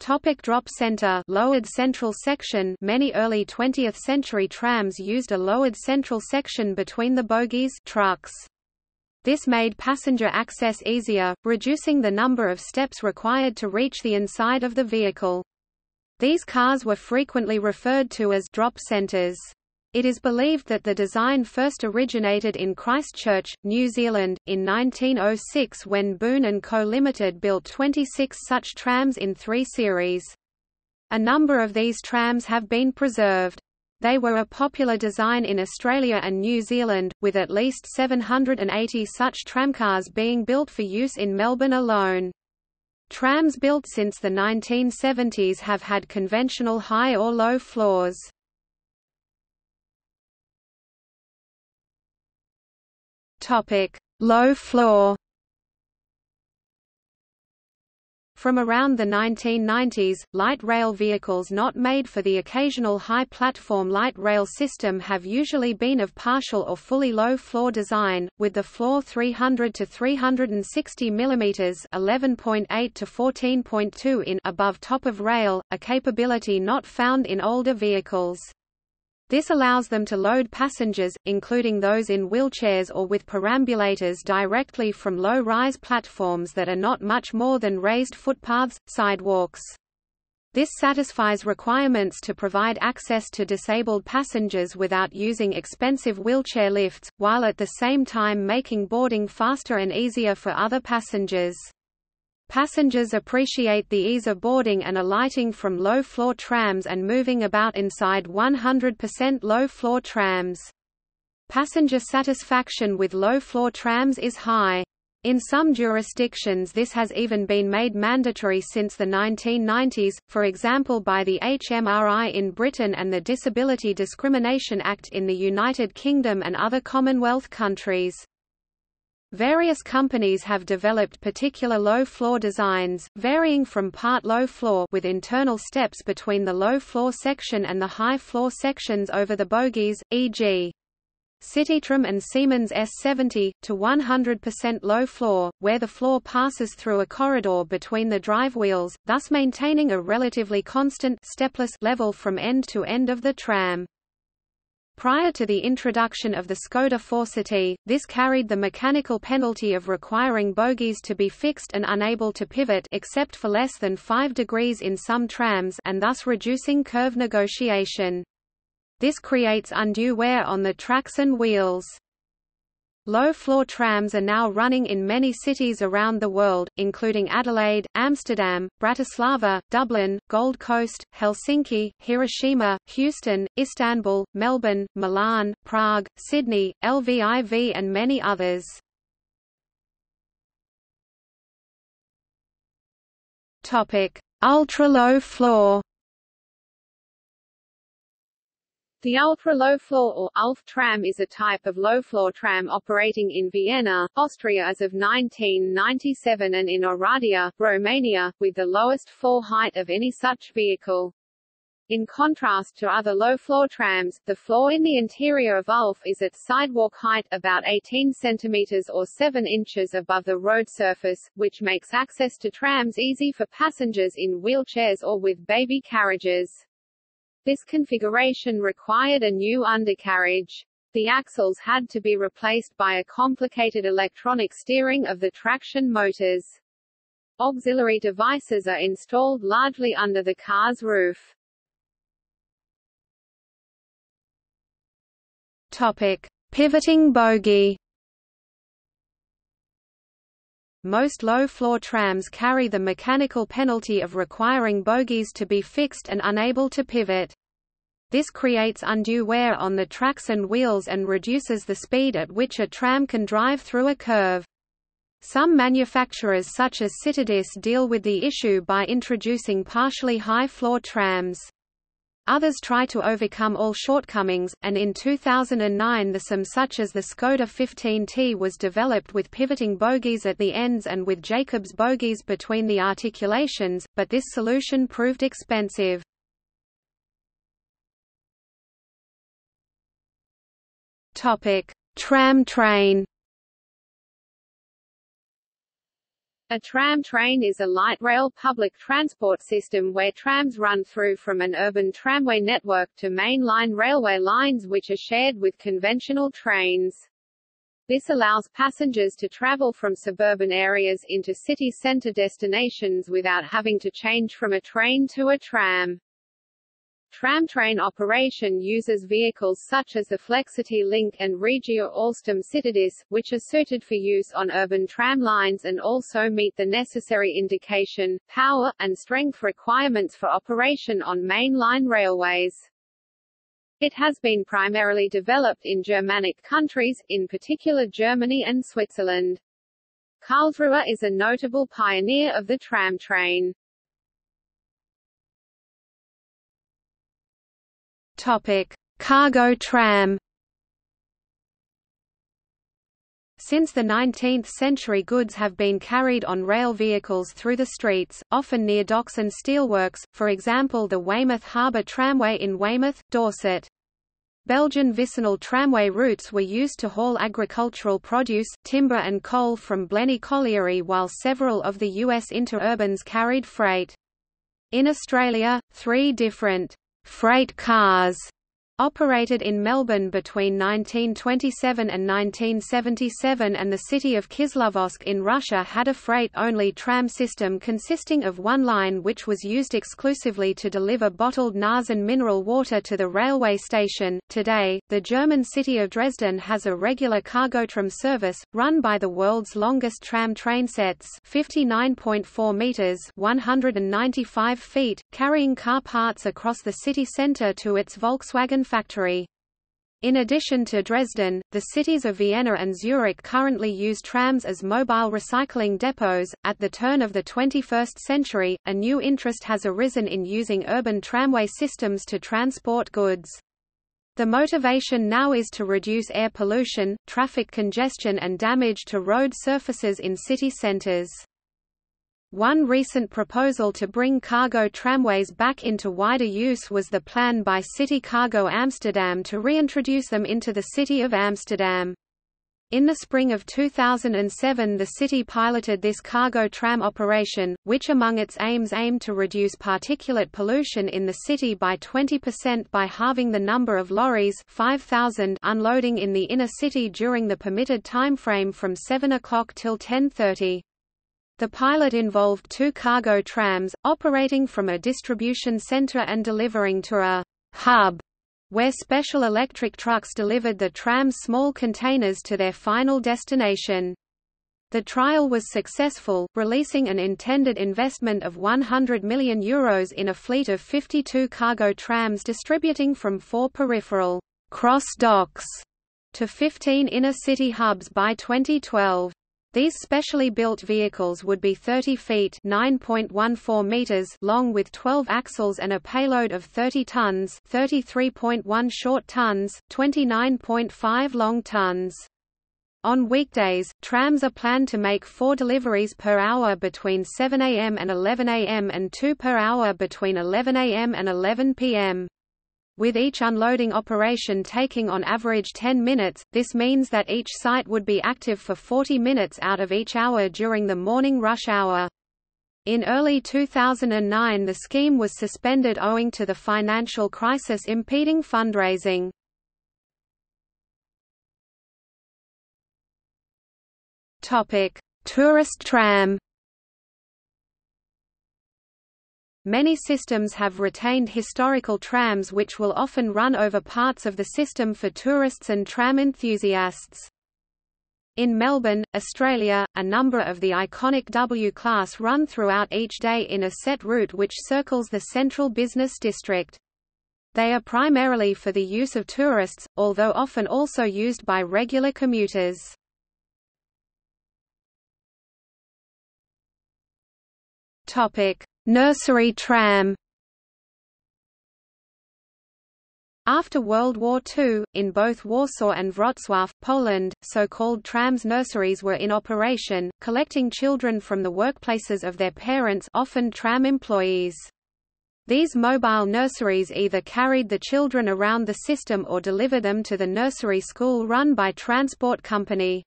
Topic drop center. Lowered central section. Many early 20th century trams used a lowered central section between the bogies trucks. This made passenger access easier, reducing the number of steps required to reach the inside of the vehicle. These cars were frequently referred to as drop centers. It is believed that the design first originated in Christchurch, New Zealand, in 1906 when Boone and Co Ltd built 26 such trams in 3 series. A number of these trams have been preserved. They were a popular design in Australia and New Zealand, with at least 780 such tramcars being built for use in Melbourne alone. Trams built since the 1970s have had conventional high or low floors. Low floor. From around the 1990s, light rail vehicles not made for the occasional high-platform light rail system have usually been of partial or fully low-floor design, with the floor 300 to 360 mm (11.8 to 14.2 in) above top of rail, a capability not found in older vehicles. This allows them to load passengers, including those in wheelchairs or with perambulators, directly from low-rise platforms that are not much more than raised footpaths, sidewalks. This satisfies requirements to provide access to disabled passengers without using expensive wheelchair lifts, while at the same time making boarding faster and easier for other passengers. Passengers appreciate the ease of boarding and alighting from low-floor trams and moving about inside 100% low-floor trams. Passenger satisfaction with low-floor trams is high. In some jurisdictions this has even been made mandatory since the 1990s, for example by the HMRI in Britain and the Disability Discrimination Act in the United Kingdom and other Commonwealth countries. Various companies have developed particular low-floor designs, varying from part low-floor with internal steps between the low-floor section and the high-floor sections over the bogies, e.g. Cititram and Siemens S70, to 100% low-floor, where the floor passes through a corridor between the drive wheels, thus maintaining a relatively constant stepless level from end to end of the tram. Prior to the introduction of the Skoda Forcity, this carried the mechanical penalty of requiring bogies to be fixed and unable to pivot except for less than 5 degrees in some trams, and thus reducing curve negotiation. This creates undue wear on the tracks and wheels. Low-floor trams are now running in many cities around the world, including Adelaide, Amsterdam, Bratislava, Dublin, Gold Coast, Helsinki, Hiroshima, Houston, Istanbul, Melbourne, Milan, Prague, Sydney, Lviv and many others. Ultra-low floor. The ultra-low-floor or Ulf tram is a type of low-floor tram operating in Vienna, Austria as of 1997 and in Oradea, Romania, with the lowest floor height of any such vehicle. In contrast to other low-floor trams, the floor in the interior of Ulf is at sidewalk height about 18 centimeters or 7 inches above the road surface, which makes access to trams easy for passengers in wheelchairs or with baby carriages. This configuration required a new undercarriage. The axles had to be replaced by a complicated electronic steering of the traction motors. Auxiliary devices are installed largely under the car's roof. Topic: Pivoting bogie. Most low-floor trams carry the mechanical penalty of requiring bogies to be fixed and unable to pivot. This creates undue wear on the tracks and wheels and reduces the speed at which a tram can drive through a curve. Some manufacturers such as Citadis deal with the issue by introducing partially high-floor trams. Others try to overcome all shortcomings, and in 2009 the SAM such as the Skoda 15T was developed with pivoting bogies at the ends and with Jacobs bogies between the articulations, but this solution proved expensive. Tram train. A tram train is a light rail public transport system where trams run through from an urban tramway network to mainline railway lines which are shared with conventional trains. This allows passengers to travel from suburban areas into city centre destinations without having to change from a train to a tram. Tram train operation uses vehicles such as the Flexity Link and Regio Alstom Citadis, which are suited for use on urban tram lines and also meet the necessary indication, power, and strength requirements for operation on mainline railways. It has been primarily developed in Germanic countries, in particular Germany and Switzerland. Karlsruhe is a notable pioneer of the tram train. Topic: Cargo tram. Since the 19th century, goods have been carried on rail vehicles through the streets, often near docks and steelworks, for example the Weymouth Harbour Tramway in Weymouth, Dorset. Belgian vicinal tramway routes were used to haul agricultural produce, timber and coal from Blenny Colliery, while several of the US interurbans carried freight. In Australia, 3 different freight cars operated in Melbourne between 1927 and 1977, and the city of Kislovodsk in Russia had a freight-only tram system consisting of one line which was used exclusively to deliver bottled NAS and mineral water to the railway station. Today, the German city of Dresden has a regular cargo tram service, run by the world's longest tram train sets, 59.4 meters (195 feet), carrying car parts across the city center to its Volkswagen factory. In addition to Dresden, the cities of Vienna and Zurich currently use trams as mobile recycling depots. At the turn of the 21st century, a new interest has arisen in using urban tramway systems to transport goods. The motivation now is to reduce air pollution, traffic congestion, and damage to road surfaces in city centers. One recent proposal to bring cargo tramways back into wider use was the plan by City Cargo Amsterdam to reintroduce them into the city of Amsterdam. In the spring of 2007 the city piloted this cargo tram operation, which among its aims aimed to reduce particulate pollution in the city by 20% by halving the number of lorries 5,000 unloading in the inner city during the permitted timeframe from 7 o'clock till 10:30. The pilot involved 2 cargo trams, operating from a distribution center and delivering to a hub, where special electric trucks delivered the tram's small containers to their final destination. The trial was successful, releasing an intended investment of €100 million in a fleet of 52 cargo trams distributing from 4 peripheral cross docks to 15 inner city hubs by 2012. These specially built vehicles would be 30 feet (9.14 meters) long with 12 axles and a payload of 30 tons (33.1 short tons, 29.5 long tons). On weekdays, trams are planned to make 4 deliveries per hour between 7 a.m. and 11 a.m. and 2 per hour between 11 a.m. and 11 p.m. With each unloading operation taking on average 10 minutes, this means that each site would be active for 40 minutes out of each hour during the morning rush hour. In early 2009 the scheme was suspended owing to the financial crisis impeding fundraising. Tourist tram. Many systems have retained historical trams which will often run over parts of the system for tourists and tram enthusiasts. In Melbourne, Australia, a number of the iconic W class run throughout each day in a set route which circles the central business district. They are primarily for the use of tourists, although often also used by regular commuters. Nursery tram. After World War II, in both Warsaw and Wrocław, Poland, so-called trams nurseries were in operation, collecting children from the workplaces of their parents, often tram employees. These mobile nurseries either carried the children around the system or deliver them to the nursery school run by Transport Company.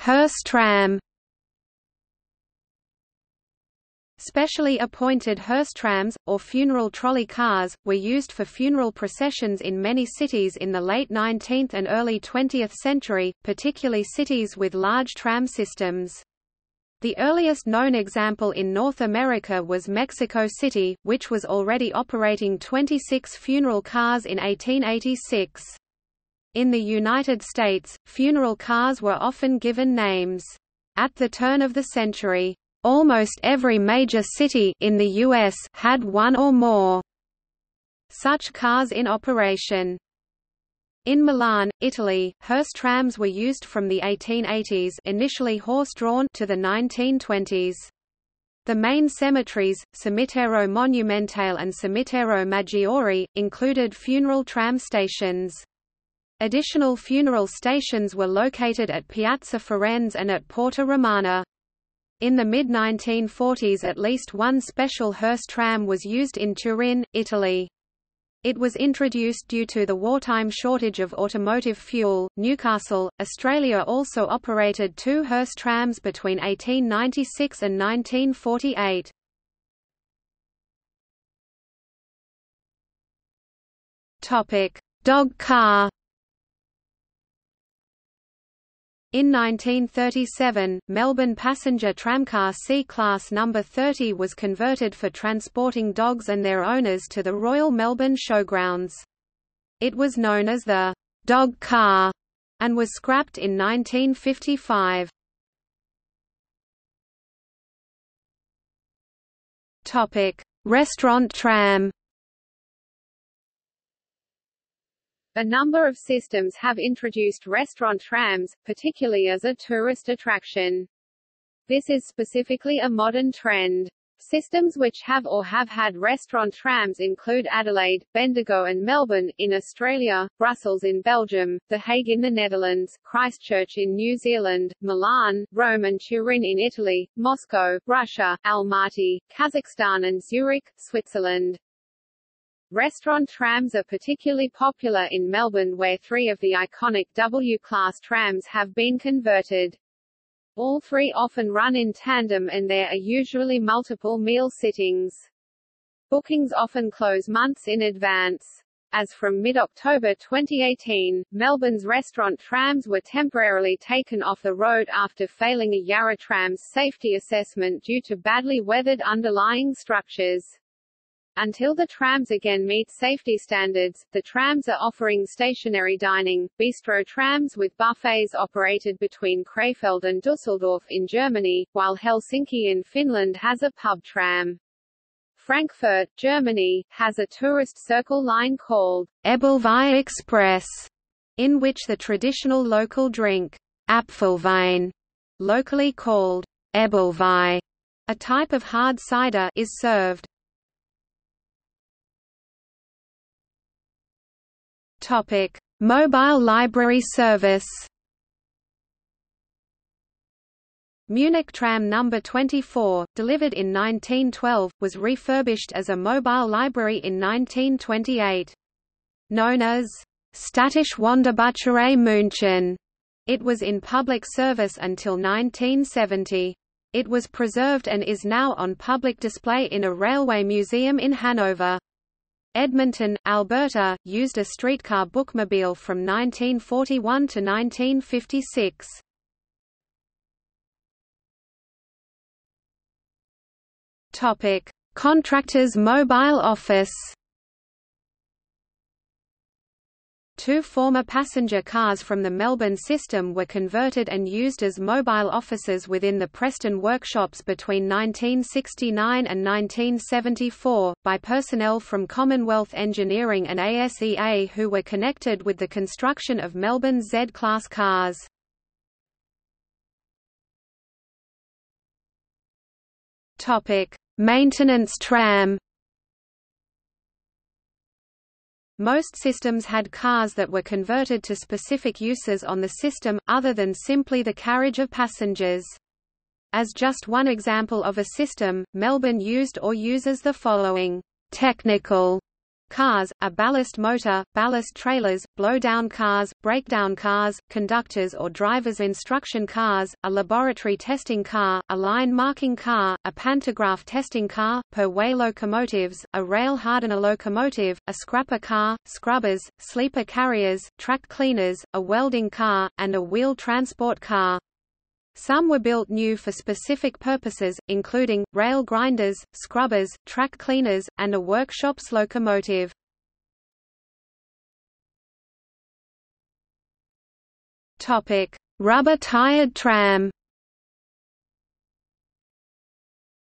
Hearse tram. Specially appointed hearse trams, or funeral trolley cars, were used for funeral processions in many cities in the late 19th and early 20th century, particularly cities with large tram systems. The earliest known example in North America was Mexico City, which was already operating 26 funeral cars in 1886. In the United States, funeral cars were often given names. At the turn of the century, almost every major city in the U.S. had one or more such cars in operation. In Milan, Italy, hearse trams were used from the 1880s, initially horse-drawn, to the 1920s. The main cemeteries, Cimitero Monumentale and Cimitero Maggiore, included funeral tram stations. Additional funeral stations were located at Piazza Firenze and at Porta Romana. In the mid-1940s at least one special hearse tram was used in Turin, Italy. It was introduced due to the wartime shortage of automotive fuel. Newcastle, Australia also operated 2 hearse trams between 1896 and 1948. Dog car. In 1937, Melbourne passenger tramcar C-Class No. 30 was converted for transporting dogs and their owners to the Royal Melbourne Showgrounds. It was known as the «dog car» and was scrapped in 1955. Restaurant tram. A number of systems have introduced restaurant trams, particularly as a tourist attraction. This is specifically a modern trend. Systems which have or have had restaurant trams include Adelaide, Bendigo and Melbourne, in Australia, Brussels in Belgium, The Hague in the Netherlands, Christchurch in New Zealand, Milan, Rome and Turin in Italy, Moscow, Russia, Almaty, Kazakhstan and Zurich, Switzerland. Restaurant trams are particularly popular in Melbourne where 3 of the iconic W-class trams have been converted. All 3 often run in tandem and there are usually multiple meal sittings. Bookings often close months in advance. As from mid-October 2018, Melbourne's restaurant trams were temporarily taken off the road after failing a Yarra Trams safety assessment due to badly weathered underlying structures. Until the trams again meet safety standards, the trams are offering stationary dining, bistro trams with buffets operated between Krefeld and Düsseldorf in Germany, while Helsinki in Finland has a pub tram. Frankfurt, Germany, has a tourist circle line called Ebbelwein Express, in which the traditional local drink, Apfelwein, locally called Ebbelwein, a type of hard cider, is served. Topic: Mobile library service. Munich tram number 24, delivered in 1912, was refurbished as a mobile library in 1928. Known as Städtische Wanderbücherei München, it was in public service until 1970. It was preserved and is now on public display in a railway museum in Hanover. Edmonton, Alberta, used a streetcar bookmobile from 1941 to 1956. Topic: Contractors Mobile Office. Two former passenger cars from the Melbourne system were converted and used as mobile offices within the Preston workshops between 1969 and 1974, by personnel from Commonwealth Engineering and ASEA who were connected with the construction of Melbourne Z-Class cars. Maintenance tram. Most systems had cars that were converted to specific uses on the system, other than simply the carriage of passengers. As just one example of a system, Melbourne used or uses the following technical cars: a ballast motor, ballast trailers, blowdown cars, breakdown cars, conductors or drivers' instruction cars, a laboratory testing car, a line marking car, a pantograph testing car, per-way locomotives, a rail hardener locomotive, a scrapper car, scrubbers, sleeper carriers, track cleaners, a welding car, and a wheel transport car. Some were built new for specific purposes, including rail grinders, scrubbers, track cleaners, and a workshops locomotive. Topic: Rubber-tired tram.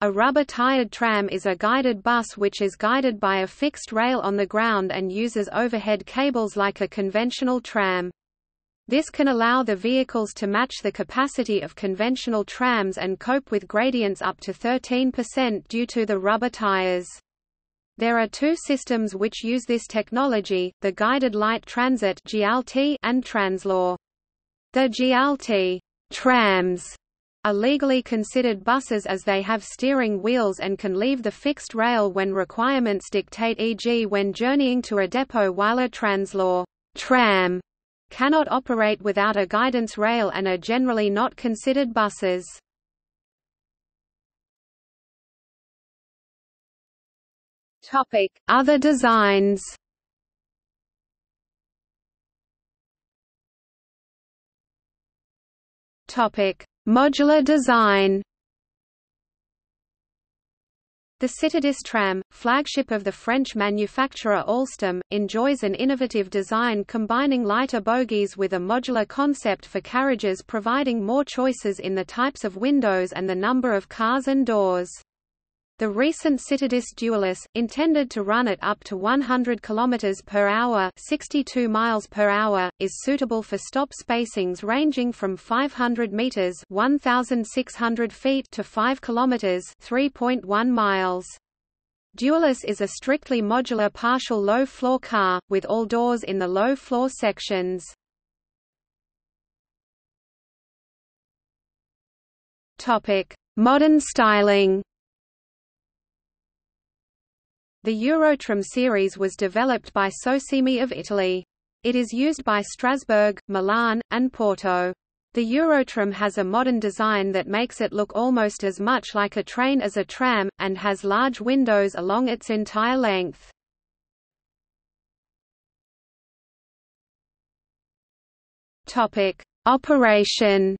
A rubber-tired tram is a guided bus which is guided by a fixed rail on the ground and uses overhead cables like a conventional tram. This can allow the vehicles to match the capacity of conventional trams and cope with gradients up to 13% due to the rubber tires. There are two systems which use this technology, the Guided Light Transit (GLT) and Translohr. The GLT trams are legally considered buses as they have steering wheels and can leave the fixed rail when requirements dictate, e.g. when journeying to a depot, while a Translohr tram cannot operate without a guidance rail and are generally not considered buses. Topic: Other designs. Topic: Modular design. The Citadis tram, flagship of the French manufacturer Alstom, enjoys an innovative design combining lighter bogies with a modular concept for carriages, providing more choices in the types of windows and the number of cars and doors. The recent Citadis Dualis, intended to run at up to 100 km per hour, 62 miles per hour, is suitable for stop spacings ranging from 500 meters, 1600 feet to 5 km, 3.1 miles. Dualis is a strictly modular partial low-floor car with all doors in the low-floor sections. Topic: Modern styling. The Eurotram series was developed by Sosimi of Italy. It is used by Strasbourg, Milan, and Porto. The Eurotram has a modern design that makes it look almost as much like a train as a tram, and has large windows along its entire length. Operation.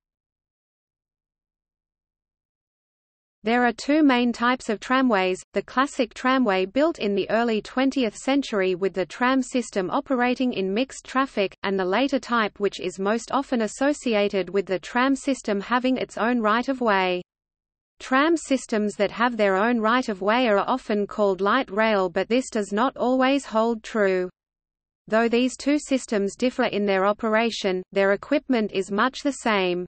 There are two main types of tramways, the classic tramway built in the early 20th century with the tram system operating in mixed traffic, and the later type which is most often associated with the tram system having its own right-of-way. Tram systems that have their own right-of-way are often called light rail, but this does not always hold true. Though these two systems differ in their operation, their equipment is much the same.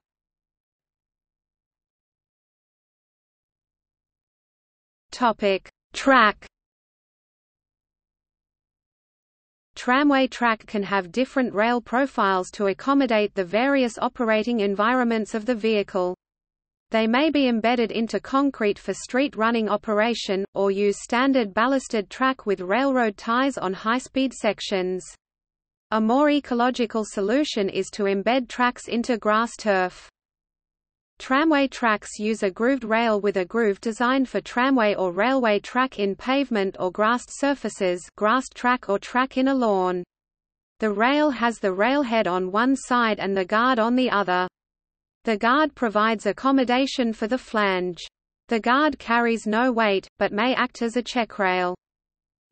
Track. Tramway track can have different rail profiles to accommodate the various operating environments of the vehicle. They may be embedded into concrete for street running operation, or use standard ballasted track with railroad ties on high-speed sections. A more ecological solution is to embed tracks into grass turf. Tramway tracks use a grooved rail with a groove designed for tramway or railway track in pavement or grassed surfaces, grassed track or track in a lawn. The rail has the railhead on one side and the guard on the other. The guard provides accommodation for the flange. The guard carries no weight, but may act as a check rail.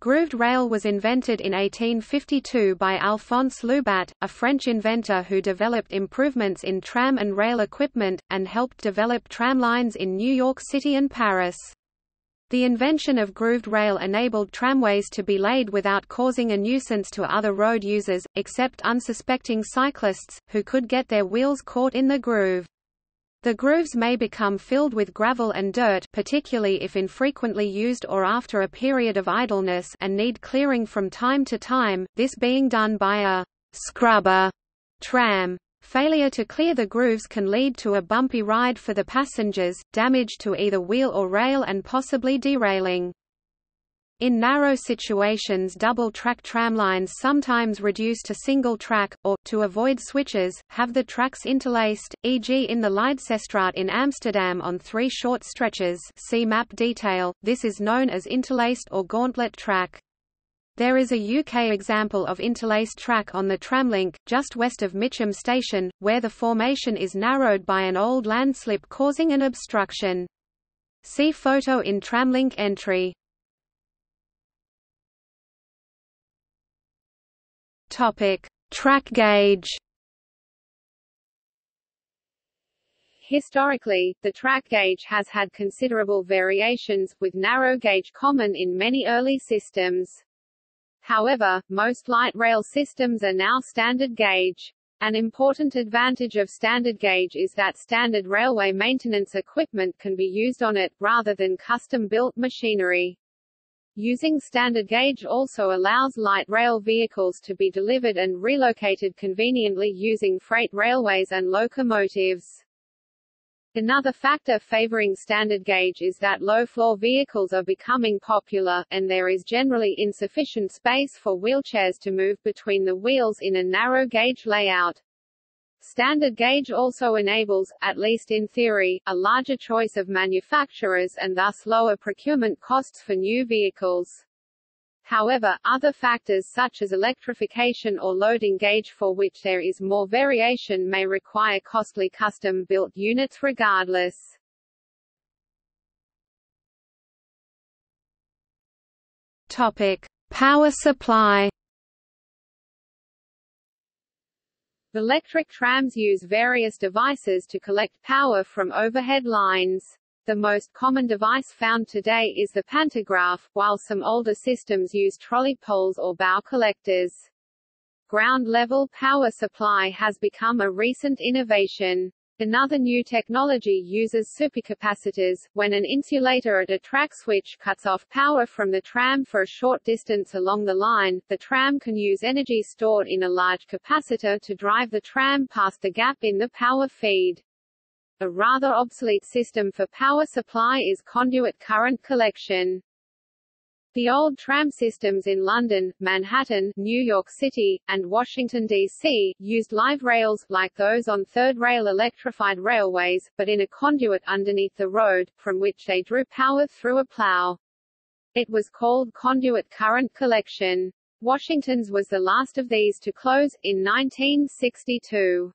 Grooved rail was invented in 1852 by Alphonse Louvat, a French inventor who developed improvements in tram and rail equipment, and helped develop tram lines in New York City and Paris. The invention of grooved rail enabled tramways to be laid without causing a nuisance to other road users, except unsuspecting cyclists, who could get their wheels caught in the groove. The grooves may become filled with gravel and dirt, particularly if infrequently used or after a period of idleness, and need clearing from time to time, this being done by a scrubber tram. Failure to clear the grooves can lead to a bumpy ride for the passengers, damage to either wheel or rail, and possibly derailing. In narrow situations, double-track tramlines sometimes reduce to single-track, or, to avoid switches, have the tracks interlaced, e.g. in the Leidsestraat in Amsterdam on three short stretches. See map detail. This is known as interlaced or gauntlet track. There is a UK example of interlaced track on the Tramlink, just west of Mitcham Station, where the formation is narrowed by an old landslip causing an obstruction. See photo in Tramlink entry. Track gauge. Historically, the track gauge has had considerable variations, with narrow gauge common in many early systems. However, most light rail systems are now standard gauge. An important advantage of standard gauge is that standard railway maintenance equipment can be used on it, rather than custom-built machinery. Using standard gauge also allows light rail vehicles to be delivered and relocated conveniently using freight railways and locomotives. Another factor favoring standard gauge is that low-floor vehicles are becoming popular, and there is generally insufficient space for wheelchairs to move between the wheels in a narrow gauge layout. Standard gauge also enables, at least in theory, a larger choice of manufacturers and thus lower procurement costs for new vehicles. However, other factors such as electrification or loading gauge, for which there is more variation, may require costly custom-built units regardless. Topic: Power supply. Electric trams use various devices to collect power from overhead lines. The most common device found today is the pantograph, while some older systems use trolley poles or bow collectors. Ground-level power supply has become a recent innovation. Another new technology uses supercapacitors, when an insulator at a track switch cuts off power from the tram for a short distance along the line, the tram can use energy stored in a large capacitor to drive the tram past the gap in the power feed. A rather obsolete system for power supply is conduit current collection. The old tram systems in London, Manhattan, New York City, and Washington, D.C., used live rails, like those on third-rail electrified railways, but in a conduit underneath the road, from which they drew power through a plough. It was called conduit current collection. Washington's was the last of these to close, in 1962.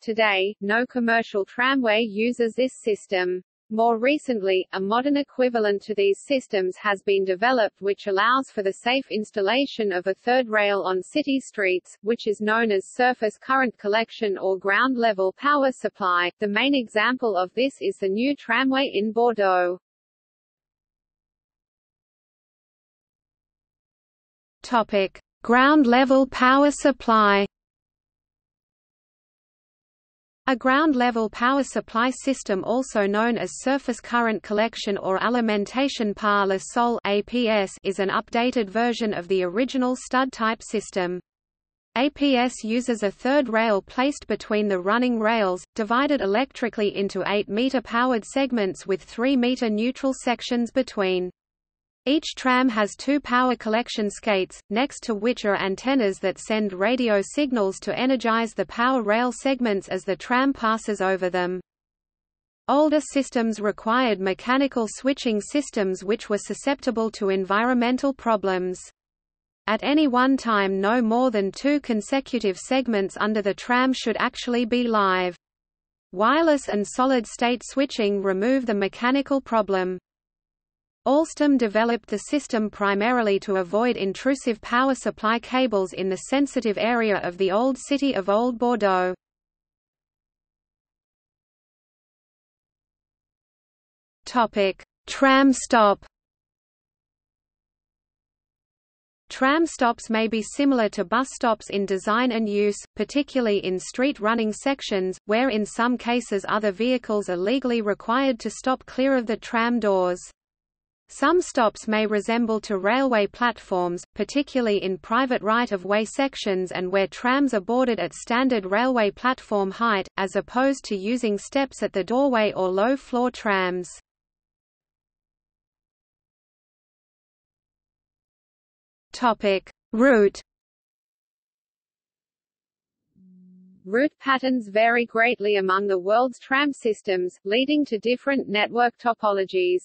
Today, no commercial tramway uses this system. More recently, a modern equivalent to these systems has been developed which allows for the safe installation of a third rail on city streets, which is known as surface current collection or ground level power supply. The main example of this is the new tramway in Bordeaux. Topic: Ground level power supply. A ground-level power supply system, also known as surface current collection or alimentation par le sol (APS), is an updated version of the original stud-type system. APS uses a third rail placed between the running rails, divided electrically into 8-meter-powered segments with 3-meter neutral sections between. Each tram has 2 power collection skates, next to which are antennas that send radio signals to energize the power rail segments as the tram passes over them. Older systems required mechanical switching systems which were susceptible to environmental problems. At any one time, no more than 2 consecutive segments under the tram should actually be live. Wireless and solid-state switching remove the mechanical problem. Alstom developed the system primarily to avoid intrusive power supply cables in the sensitive area of the old city of Old Bordeaux. Tram stop. Tram stops may be similar to bus stops in design and use, particularly in street-running sections, where in some cases other vehicles are legally required to stop clear of the tram doors. Some stops may resemble to railway platforms, particularly in private right-of-way sections and where trams are boarded at standard railway platform height, as opposed to using steps at the doorway or low-floor trams. Route. Route patterns vary greatly among the world's tram systems, leading to different network topologies.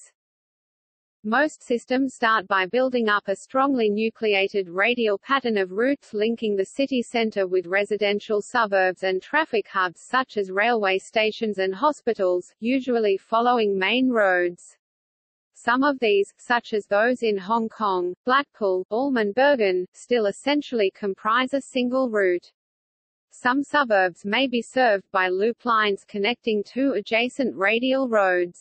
Most systems start by building up a strongly nucleated radial pattern of routes linking the city centre with residential suburbs and traffic hubs such as railway stations and hospitals, usually following main roads. Some of these, such as those in Hong Kong, Blackpool, Ulm and Bergen, still essentially comprise a single route. Some suburbs may be served by loop lines connecting 2 adjacent radial roads.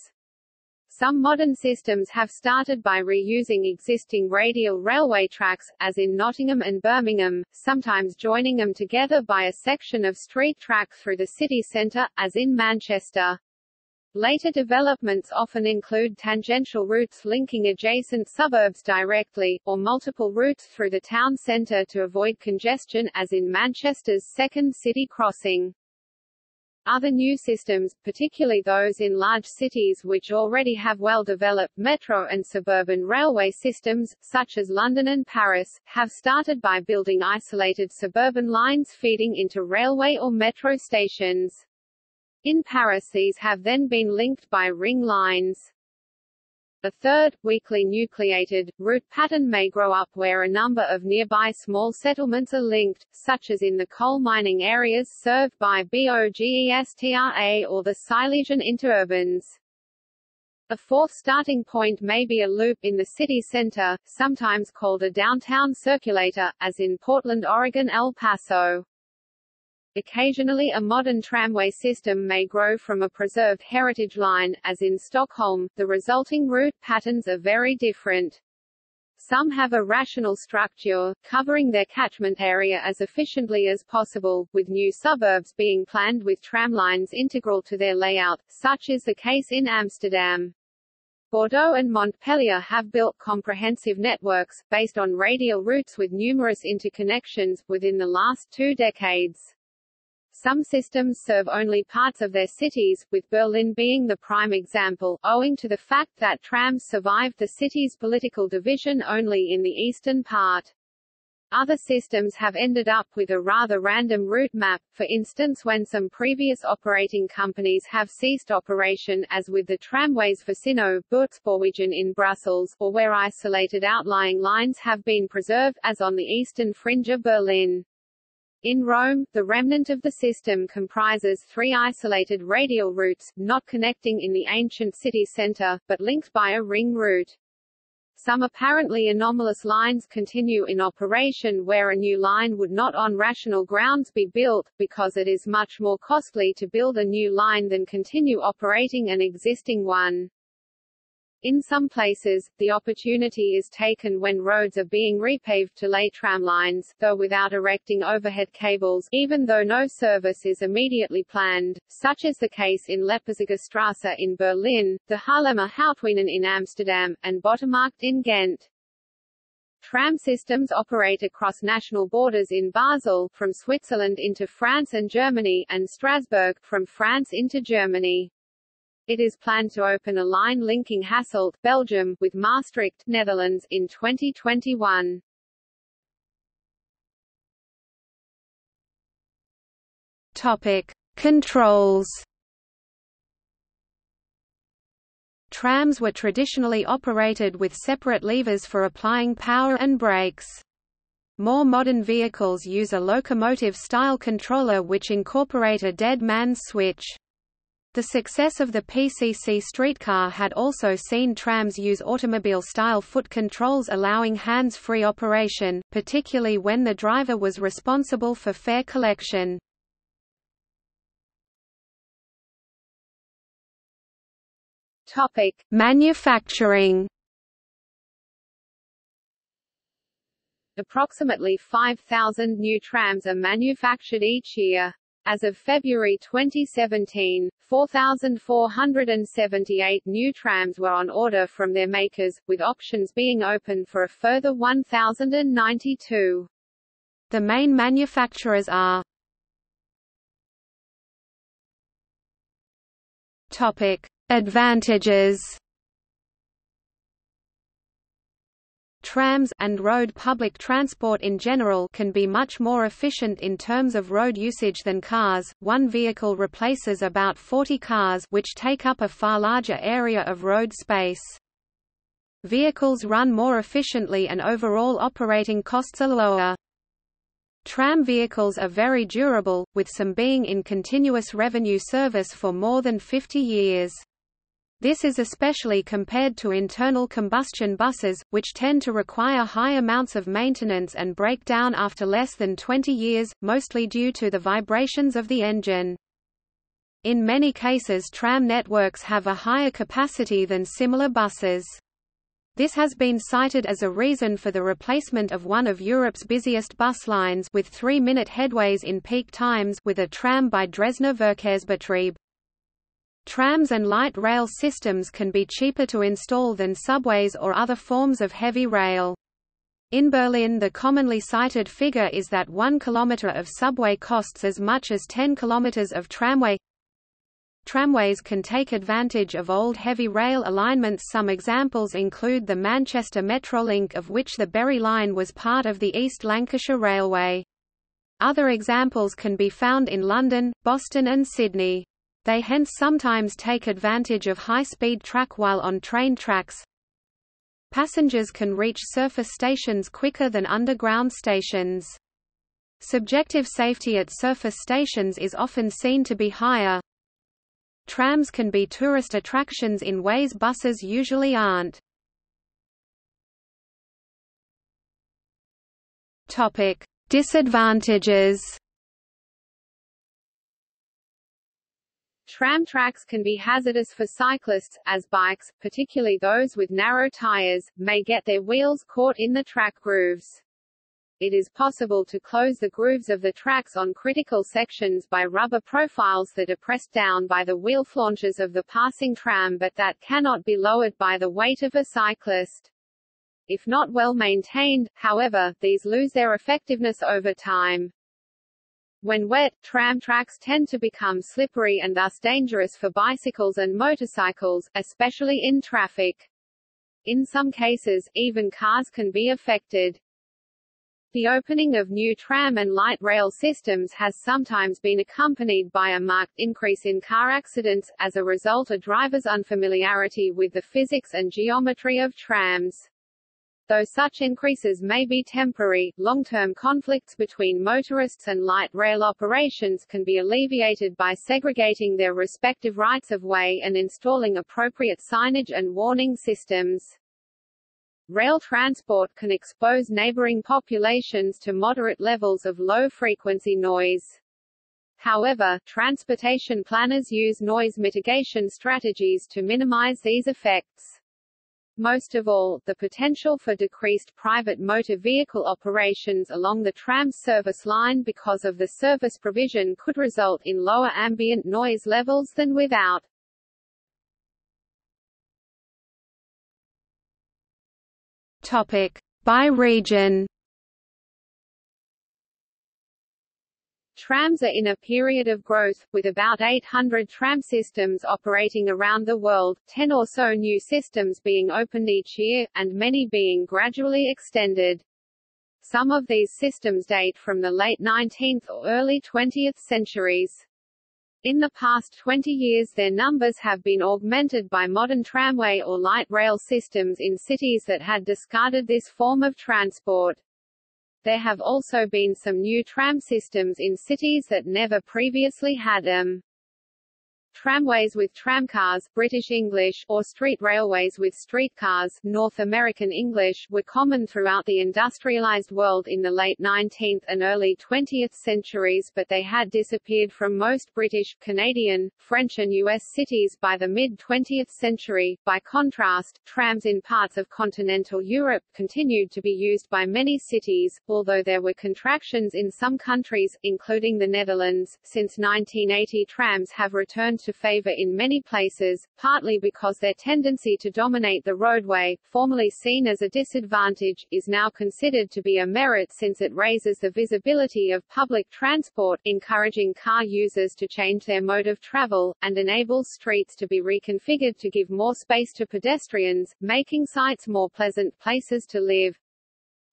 Some modern systems have started by reusing existing radial railway tracks, as in Nottingham and Birmingham, sometimes joining them together by a section of street track through the city centre, as in Manchester. Later developments often include tangential routes linking adjacent suburbs directly, or multiple routes through the town centre to avoid congestion, as in Manchester's second city crossing. Other new systems, particularly those in large cities which already have well-developed metro and suburban railway systems, such as London and Paris, have started by building isolated suburban lines feeding into railway or metro stations. In Paris, these have then been linked by ring lines. A third, weakly nucleated, route pattern may grow up where a number of nearby small settlements are linked, such as in the coal mining areas served by BOGESTRA or the Silesian interurbans. A fourth starting point may be a loop in the city center, sometimes called a downtown circulator, as in Portland, Oregon, El Paso. Occasionally a modern tramway system may grow from a preserved heritage line, as in Stockholm. The resulting route patterns are very different. Some have a rational structure, covering their catchment area as efficiently as possible, with new suburbs being planned with tramlines integral to their layout, such is the case in Amsterdam. Bordeaux and Montpellier have built comprehensive networks, based on radial routes with numerous interconnections, within the last 2 decades. Some systems serve only parts of their cities, with Berlin being the prime example, owing to the fact that trams survived the city's political division only in the eastern part. Other systems have ended up with a rather random route map, for instance when some previous operating companies have ceased operation, as with the tramways for Sino, Buurtspawegen in Brussels, or where isolated outlying lines have been preserved, as on the eastern fringe of Berlin. In Rome, the remnant of the system comprises three isolated radial routes, not connecting in the ancient city centre, but linked by a ring route. Some apparently anomalous lines continue in operation where a new line would not on rational grounds be built, because it is much more costly to build a new line than continue operating an existing one. In some places, the opportunity is taken when roads are being repaved to lay tramlines, though without erecting overhead cables, even though no service is immediately planned, such is the case in Leipziger Straße in Berlin, the Haarlemmer Hauptbahnen in Amsterdam, and Bottemarkt in Ghent. Tram systems operate across national borders in Basel, from Switzerland into France and Germany, and Strasbourg, from France into Germany. It is planned to open a line linking Hasselt, Belgium, with Maastricht, Netherlands, in 2021. Topic: Controls. Trams were traditionally operated with separate levers for applying power and brakes. More modern vehicles use a locomotive-style controller which incorporate a dead man's switch. The success of the PCC streetcar had also seen trams use automobile-style foot controls allowing hands-free operation, particularly when the driver was responsible for fare collection. Manufacturing. Approximately 5,000 new trams are manufactured each year. As of February 2017, 4,478 new trams were on order from their makers, with options being open for a further 1,092. The main manufacturers are Topic: Advantages. Trams and road public transport in general can be much more efficient in terms of road usage than cars. One vehicle replaces about 40 cars, which take up a far larger area of road space. Vehicles run more efficiently and overall operating costs are lower. Tram vehicles are very durable, with some being in continuous revenue service for more than 50 years. This is especially compared to internal combustion buses, which tend to require high amounts of maintenance and break down after less than 20 years, mostly due to the vibrations of the engine. In many cases, tram networks have a higher capacity than similar buses. This has been cited as a reason for the replacement of one of Europe's busiest bus lines with 3-minute headways in peak times with a tram by Dresdner Verkehrsbetrieb. Trams and light rail systems can be cheaper to install than subways or other forms of heavy rail. In Berlin, the commonly cited figure is that 1 kilometer of subway costs as much as 10 kilometers of tramway. Tramways can take advantage of old heavy rail alignments. Some examples include the Manchester Metrolink, of which the Bury line was part of the East Lancashire Railway. Other examples can be found in London, Boston and Sydney. They hence sometimes take advantage of high-speed track while on train tracks. Passengers can reach surface stations quicker than underground stations. Subjective safety at surface stations is often seen to be higher. Trams can be tourist attractions in ways buses usually aren't. Topic: Disadvantages. Tram tracks can be hazardous for cyclists, as bikes, particularly those with narrow tires, may get their wheels caught in the track grooves. It is possible to close the grooves of the tracks on critical sections by rubber profiles that are pressed down by the wheel flanges of the passing tram, but that cannot be lowered by the weight of a cyclist. If not well maintained, however, these lose their effectiveness over time. When wet, tram tracks tend to become slippery and thus dangerous for bicycles and motorcycles, especially in traffic. In some cases, even cars can be affected. The opening of new tram and light rail systems has sometimes been accompanied by a marked increase in car accidents. As a result, a driver's unfamiliarity with the physics and geometry of trams. Though such increases may be temporary, long-term conflicts between motorists and light rail operations can be alleviated by segregating their respective rights of way and installing appropriate signage and warning systems. Rail transport can expose neighboring populations to moderate levels of low-frequency noise. However, transportation planners use noise mitigation strategies to minimize these effects. Most of all, the potential for decreased private motor vehicle operations along the tram service line because of the service provision could result in lower ambient noise levels than without. Topic. By region. Trams are in a period of growth, with about 800 tram systems operating around the world, 10 or so new systems being opened each year, and many being gradually extended. Some of these systems date from the late 19th or early 20th centuries. In the past 20 years their numbers have been augmented by modern tramway or light rail systems in cities that had discarded this form of transport. There have also been some new tram systems in cities that never previously had them. Tramways with tramcars, British English, or street railways with streetcars, North American English, were common throughout the industrialized world in the late 19th and early 20th centuries, but they had disappeared from most British, Canadian, French and U.S. cities by the mid-20th century. By contrast, trams in parts of continental Europe continued to be used by many cities, although there were contractions in some countries, including the Netherlands. Since 1980, trams have returned to favor in many places, partly because their tendency to dominate the roadway, formerly seen as a disadvantage, is now considered to be a merit since it raises the visibility of public transport, encouraging car users to change their mode of travel, and enables streets to be reconfigured to give more space to pedestrians, making sites more pleasant places to live.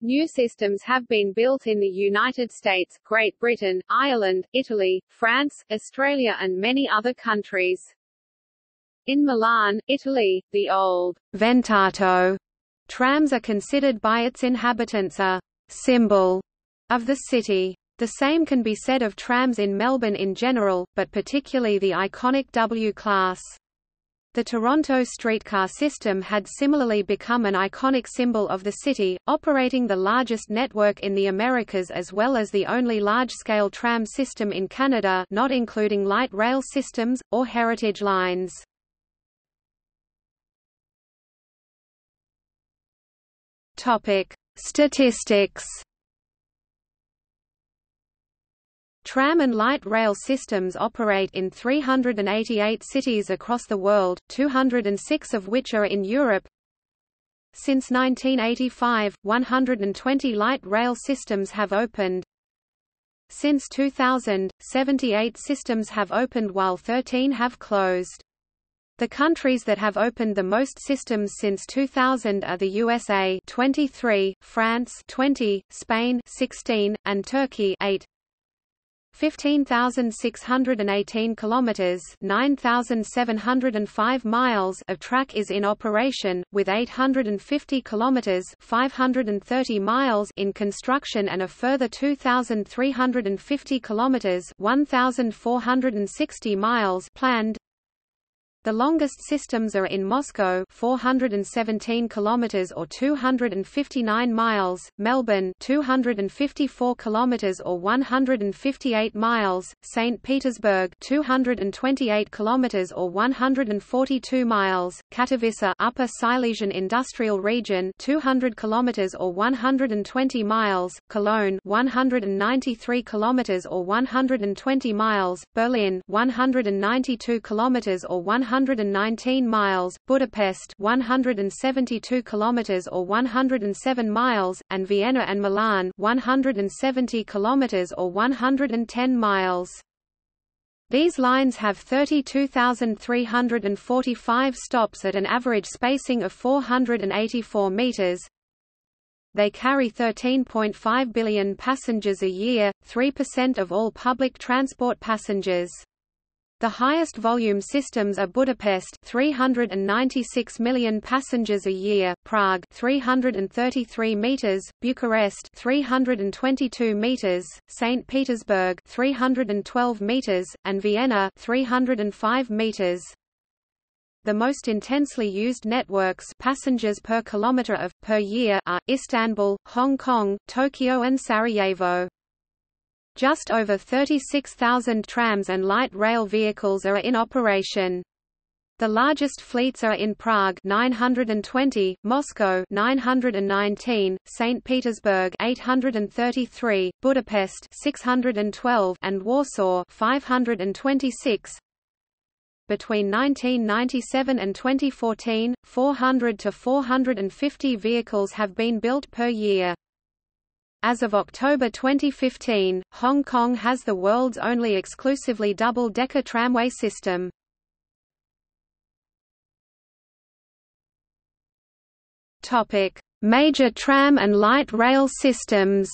New systems have been built in the United States, Great Britain, Ireland, Italy, France, Australia and many other countries. In Milan, Italy, the old Ventato trams are considered by its inhabitants a symbol of the city. The same can be said of trams in Melbourne in general, but particularly the iconic W class. The Toronto streetcar system had similarly become an iconic symbol of the city, operating the largest network in the Americas as well as the only large-scale tram system in Canada, not including light rail systems, or heritage lines. Statistics. Tram and light rail systems operate in 388 cities across the world, 206 of which are in Europe. Since 1985, 120 light rail systems have opened. Since 2000, 78 systems have opened while 13 have closed. The countries that have opened the most systems since 2000 are the USA 23, France 20, Spain 16, and Turkey 8. 15,618 kilometers, 9,705 miles of track is in operation, with 850 kilometers, 530 miles in construction and a further 2,350 kilometers, 1,460 miles planned. The longest systems are in Moscow 417 kilometers or 259 miles, Melbourne 254 kilometers or 158 miles, St. Petersburg 228 kilometers or 142 miles, Katowice Upper Silesian Industrial Region 200 kilometers or 120 miles, Cologne 193 kilometers or 120 miles, Berlin 192 kilometers or 119 miles, Budapest 172 kilometers or 107 miles, and Vienna and Milan 170 kilometers or 110 miles. These lines have 32,345 stops at an average spacing of 484 meters. They carry 13.5 billion passengers a year, 3% of all public transport passengers. The highest volume systems are Budapest 396 million passengers a year, Prague 333 meters, Bucharest 322 meters, St. Petersburg 312 meters, and Vienna 305 meters. The most intensely used networks passengers per kilometer of per year are Istanbul, Hong Kong, Tokyo and Sarajevo. Just over 36,000 trams and light rail vehicles are in operation. The largest fleets are in Prague 920, Moscow 919, St. Petersburg 833, Budapest 612 and Warsaw 526. Between 1997 and 2014, 400 to 450 vehicles have been built per year. As of October 2015, Hong Kong has the world's only exclusively double-decker tramway system. Topic: Major tram and light rail systems.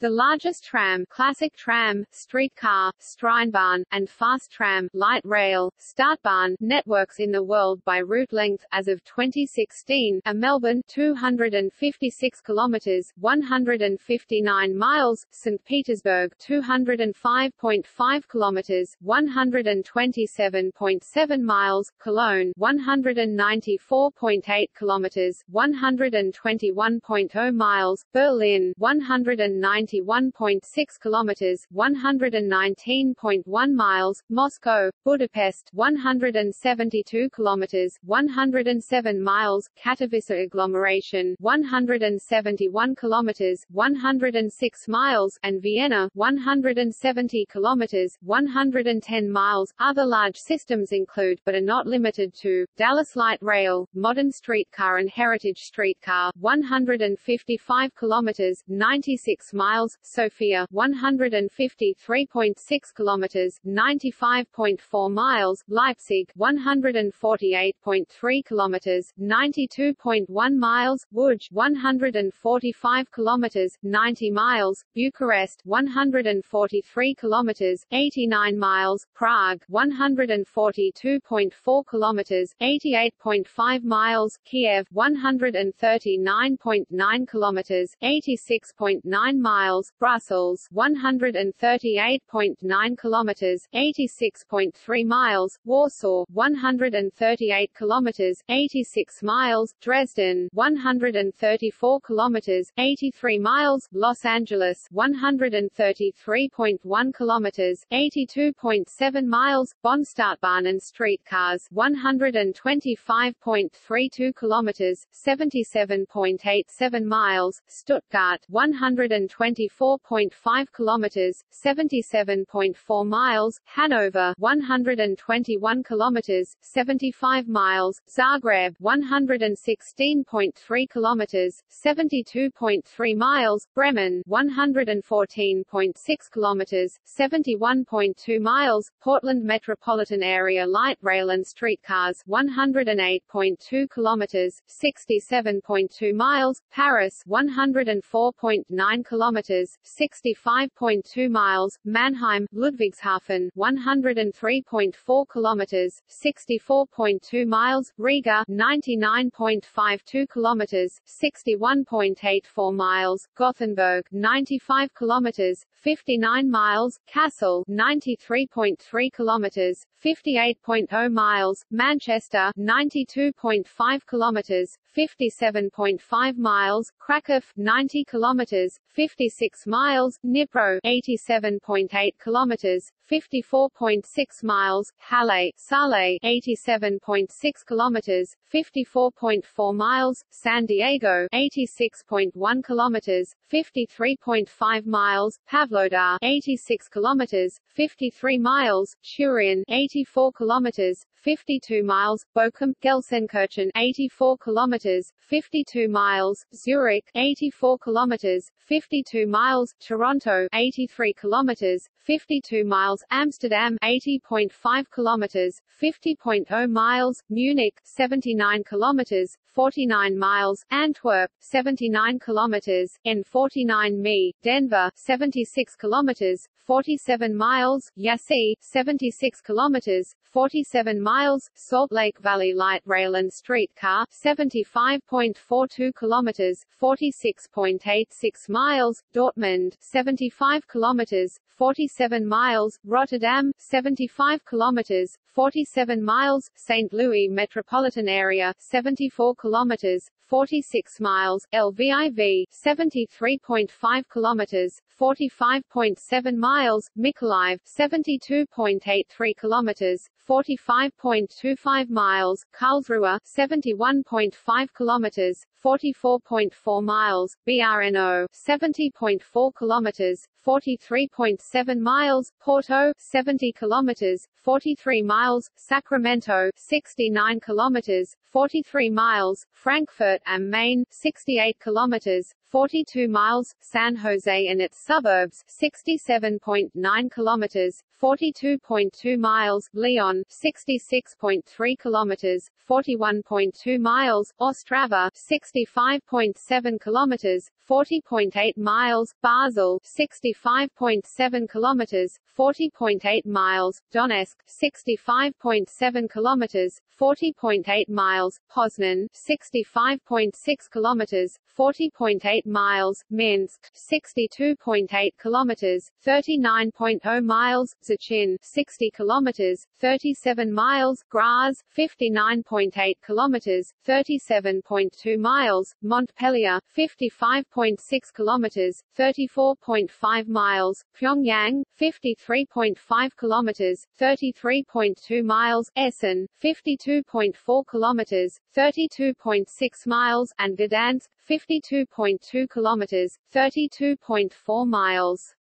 The largest tram, classic tram, streetcar, Straßenbahn, and fast tram, light rail, Startbahn, networks in the world by route length as of 2016 are Melbourne 256 kilometers, 159 miles, St Petersburg 205.5 kilometers, 127.7 miles, Cologne 194.8 kilometers, 121.0 miles, Berlin 191.6 kilometers, 119.1 miles, Moscow, Budapest 172 kilometers, 107 miles, Katowice agglomeration 171 kilometers, 106 miles, and Vienna 170 kilometers, 110 miles. Other large systems include but are not limited to Dallas Light Rail, Modern Streetcar and Heritage Streetcar 155 kilometers, 96 miles, Sofia 153.6 kilometers, 95.4 miles, Leipzig 148.3 kilometers, 92.1 miles, Łódź 145 kilometers, 90 miles, Bucharest 143 kilometers, 89 miles, Prague 142.4 kilometers, 88.5 miles, Kiev 139.9 kilometers, 86.9 miles, Brussels 138.9 kilometers, 86.3 miles, Warsaw 138 kilometers, 86 miles, Dresden 134 kilometers, 83 miles, Los Angeles 133.1 kilometers, 82.7 miles, Bonn Startbahn and streetcars 125.32 kilometers, 77.87 miles, Stuttgart 124.5 kilometers, 77.4 miles, Hanover 121 kilometers, 75 miles, Zagreb 116.3 kilometers, 72.3 miles, Bremen 114.6 kilometers, 71.2 miles, Portland Metropolitan Area Light Rail and Streetcars 108.2 kilometers, 67.2 miles, Paris 104.9 kilometers, 65.2 miles, Mannheim, Ludwigshafen 103.4 kilometers, 64.2 miles, Riga 99.52 kilometers, 61.84 miles, Gothenburg 95 kilometers, 59 miles, Kassel 93.3 kilometers, 58.0 miles, Manchester 92.5 kilometers, 57.5 miles, Krakow 90 kilometers, 56 miles, Dnipro 87.8 kilometers, 54.6 miles, Halle, Saale 87.6 kilometers, 54.4 miles, San Diego 86.1 kilometers, 53.5 miles, Pavlodar 86 kilometers, 53 miles, Turin 84 kilometers, 52 miles, Bochum, Gelsenkirchen 84 kilometers, 52 miles, Zurich 84 kilometers, 52 miles, Toronto 83 kilometers, 52 miles, miles, Amsterdam 80.5 kilometers, 50.0 miles, Munich 79 kilometers, 49 miles, Antwerp 79 kilometers, N49 Mi, Denver 76 kilometers, 47 miles, Yasi 76 kilometers, 47 miles, Salt Lake Valley Light Rail and Streetcar 75.42 kilometers, 46.86 miles, Dortmund 75 kilometers, 47 miles, Rotterdam 75 kilometers, 47 miles, St. Louis metropolitan area 74 kilometers, 46 miles, Lviv 73.5 kilometers, 45.7 miles, Mykolaiv 72.83 kilometers, 45.25 miles, Karlsruhe 71.5 kilometers, 44.4 miles, Brno 70.4 kilometers, 43.7 miles, Porto 70 kilometers, 43 miles, Sacramento 69 kilometers, 43 miles, Frankfurt am Main 68 kilometers, 42 miles, San Jose and its suburbs 67.9 kilometers, 42.2 miles, Lyon 66.3 kilometers, 41.2 miles, Ostrava 65.7 kilometers, 40.8 miles, Basel 65.7 kilometers, 40.8 miles, Donetsk 65.7 kilometers, 40.8 miles, Poznan 65.6 kilometers, 40.8 miles, Minsk 62.8 kilometers, 39.0 miles, Szczecin 60 kilometers, 37 miles, Graz 59.8 kilometers, 37.2 miles, Montpellier 55.6 kilometers, 34.5 miles, Pyongyang 53.5 kilometers, 33.2 miles, Essen 52.4 kilometers, 32.6 miles, and Gdansk 52.2 kilometers, 32.4 miles.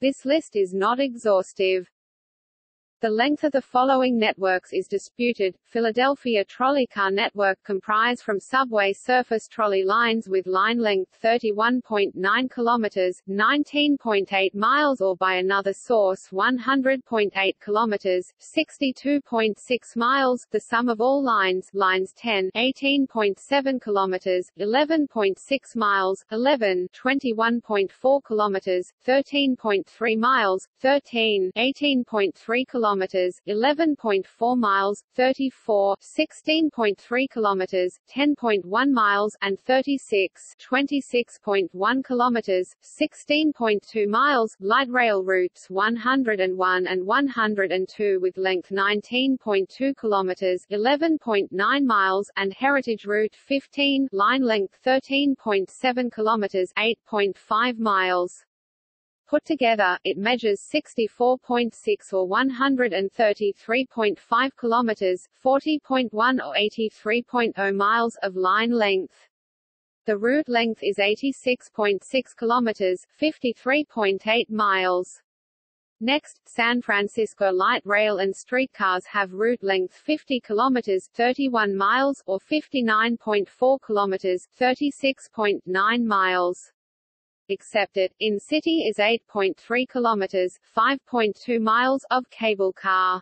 This list is not exhaustive. The length of the following networks is disputed. Philadelphia trolley car network comprise from subway surface trolley lines with line length 31.9 km, 19.8 miles or by another source 100.8 km, 62.6 miles, the sum of all lines, lines 10, 18.7 km, 11.6 miles, 11, 21.4 km, 13.3 miles, 13, 18.3 km, 11.4 miles, 34, 16.3 kilometers, 10.1 miles, and 36, 26.1 kilometers, 16.2 miles. Light rail routes 101 and 102 with length 19.2 kilometers, 11.9 miles, and Heritage Route 15 line length 13.7 kilometers, 8.5 miles. Put together, it measures 64.6 or 133.5 kilometers, 40.1 or 83.0 miles of line length. The route length is 86.6 kilometers, 53.8 miles. Next, San Francisco light rail and streetcars have route length 50 kilometers, 31 miles, or 59.4 kilometers, 36.9 miles. Accepted, in city is 8.3 kilometers, 5.2 miles of cable car.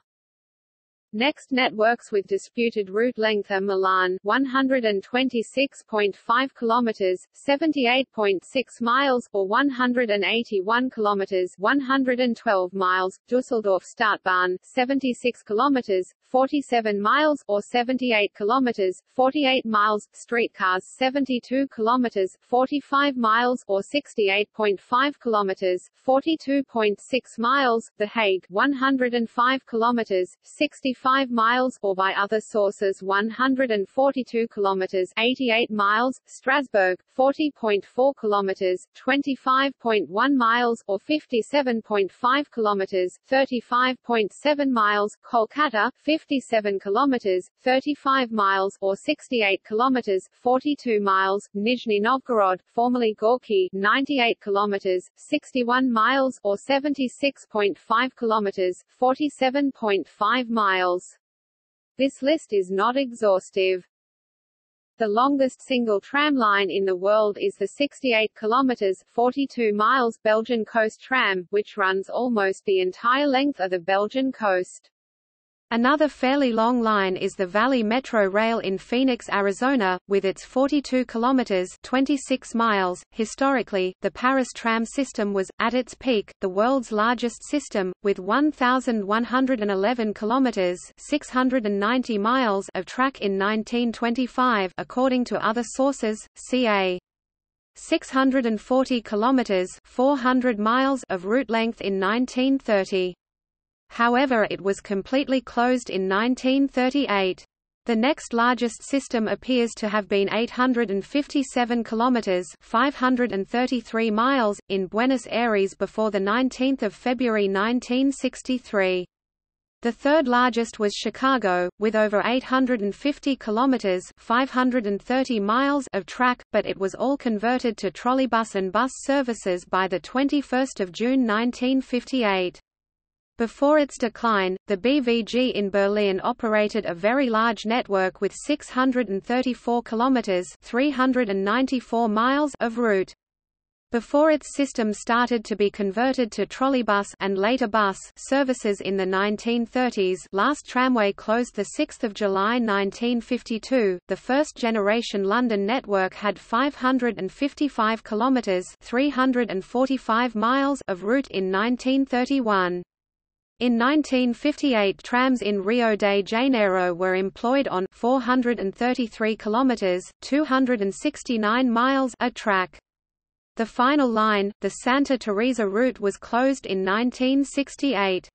Next networks with disputed route length are Milan 126.5 kilometers, 78.6 miles, or 181 kilometers, 112 miles, Düsseldorf Startbahn 76 kilometers, 47 miles, or 78 kilometers, 48 miles, streetcars 72 kilometers, 45 miles, or 68.5 kilometers, 42.6 miles, The Hague 105 kilometers, 65 miles, or by other sources 142 kilometers, 88 miles, Strasbourg 40.4 kilometers, 25.1 miles, or 57.5 kilometers, 35.7 miles, Kolkata 57 kilometers, 35 miles, or 68 kilometers, 42 miles, Nizhny Novgorod formerly Gorky 98 kilometers, 61 miles, or 76.5 kilometers, 47.5 miles. This list is not exhaustive. The longest single tram line in the world is the 68 kilometers (42 miles) Belgian Coast Tram, which runs almost the entire length of the Belgian coast. Another fairly long line is the Valley Metro Rail in Phoenix, Arizona, with its 42 kilometers (26 miles). Historically, the Paris tram system was at its peak the world's largest system with 1,111 kilometers (690 miles) of track in 1925, according to other sources. Ca. 640 kilometers (400 miles) of route length in 1930. However, it was completely closed in 1938. The next largest system appears to have been 857 kilometers (533 miles) in Buenos Aires before the 19th of February 1963. The third largest was Chicago, with over 850 kilometers (530 miles) of track, but it was all converted to trolleybus and bus services by the 21st of June 1958. Before its decline, the BVG in Berlin operated a very large network with 634 kilometers (394 miles) of route. Before its system started to be converted to trolleybus and later bus services in the 1930s, last tramway closed the 6th of July 1952. The first generation London network had 555 kilometers (345 miles) of route in 1931. In 1958, trams in Rio de Janeiro were employed on 433 kilometers (269 miles) a track. The final line, the Santa Teresa route, was closed in 1968.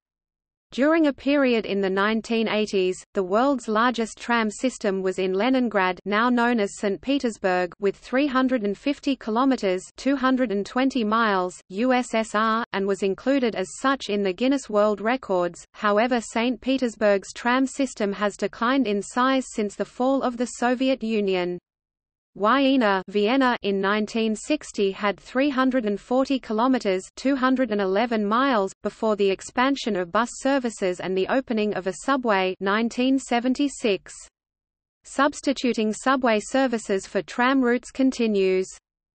During a period in the 1980s, the world's largest tram system was in Leningrad, now known as St. Petersburg, with 350 kilometers (220 miles) USSR, and was included as such in the Guinness World Records. However, St. Petersburg's tram system has declined in size since the fall of the Soviet Union. Vienna in 1960 had 340 kilometers (211 miles) before the expansion of bus services and the opening of a subway 1976. Substituting subway services for tram routes continues.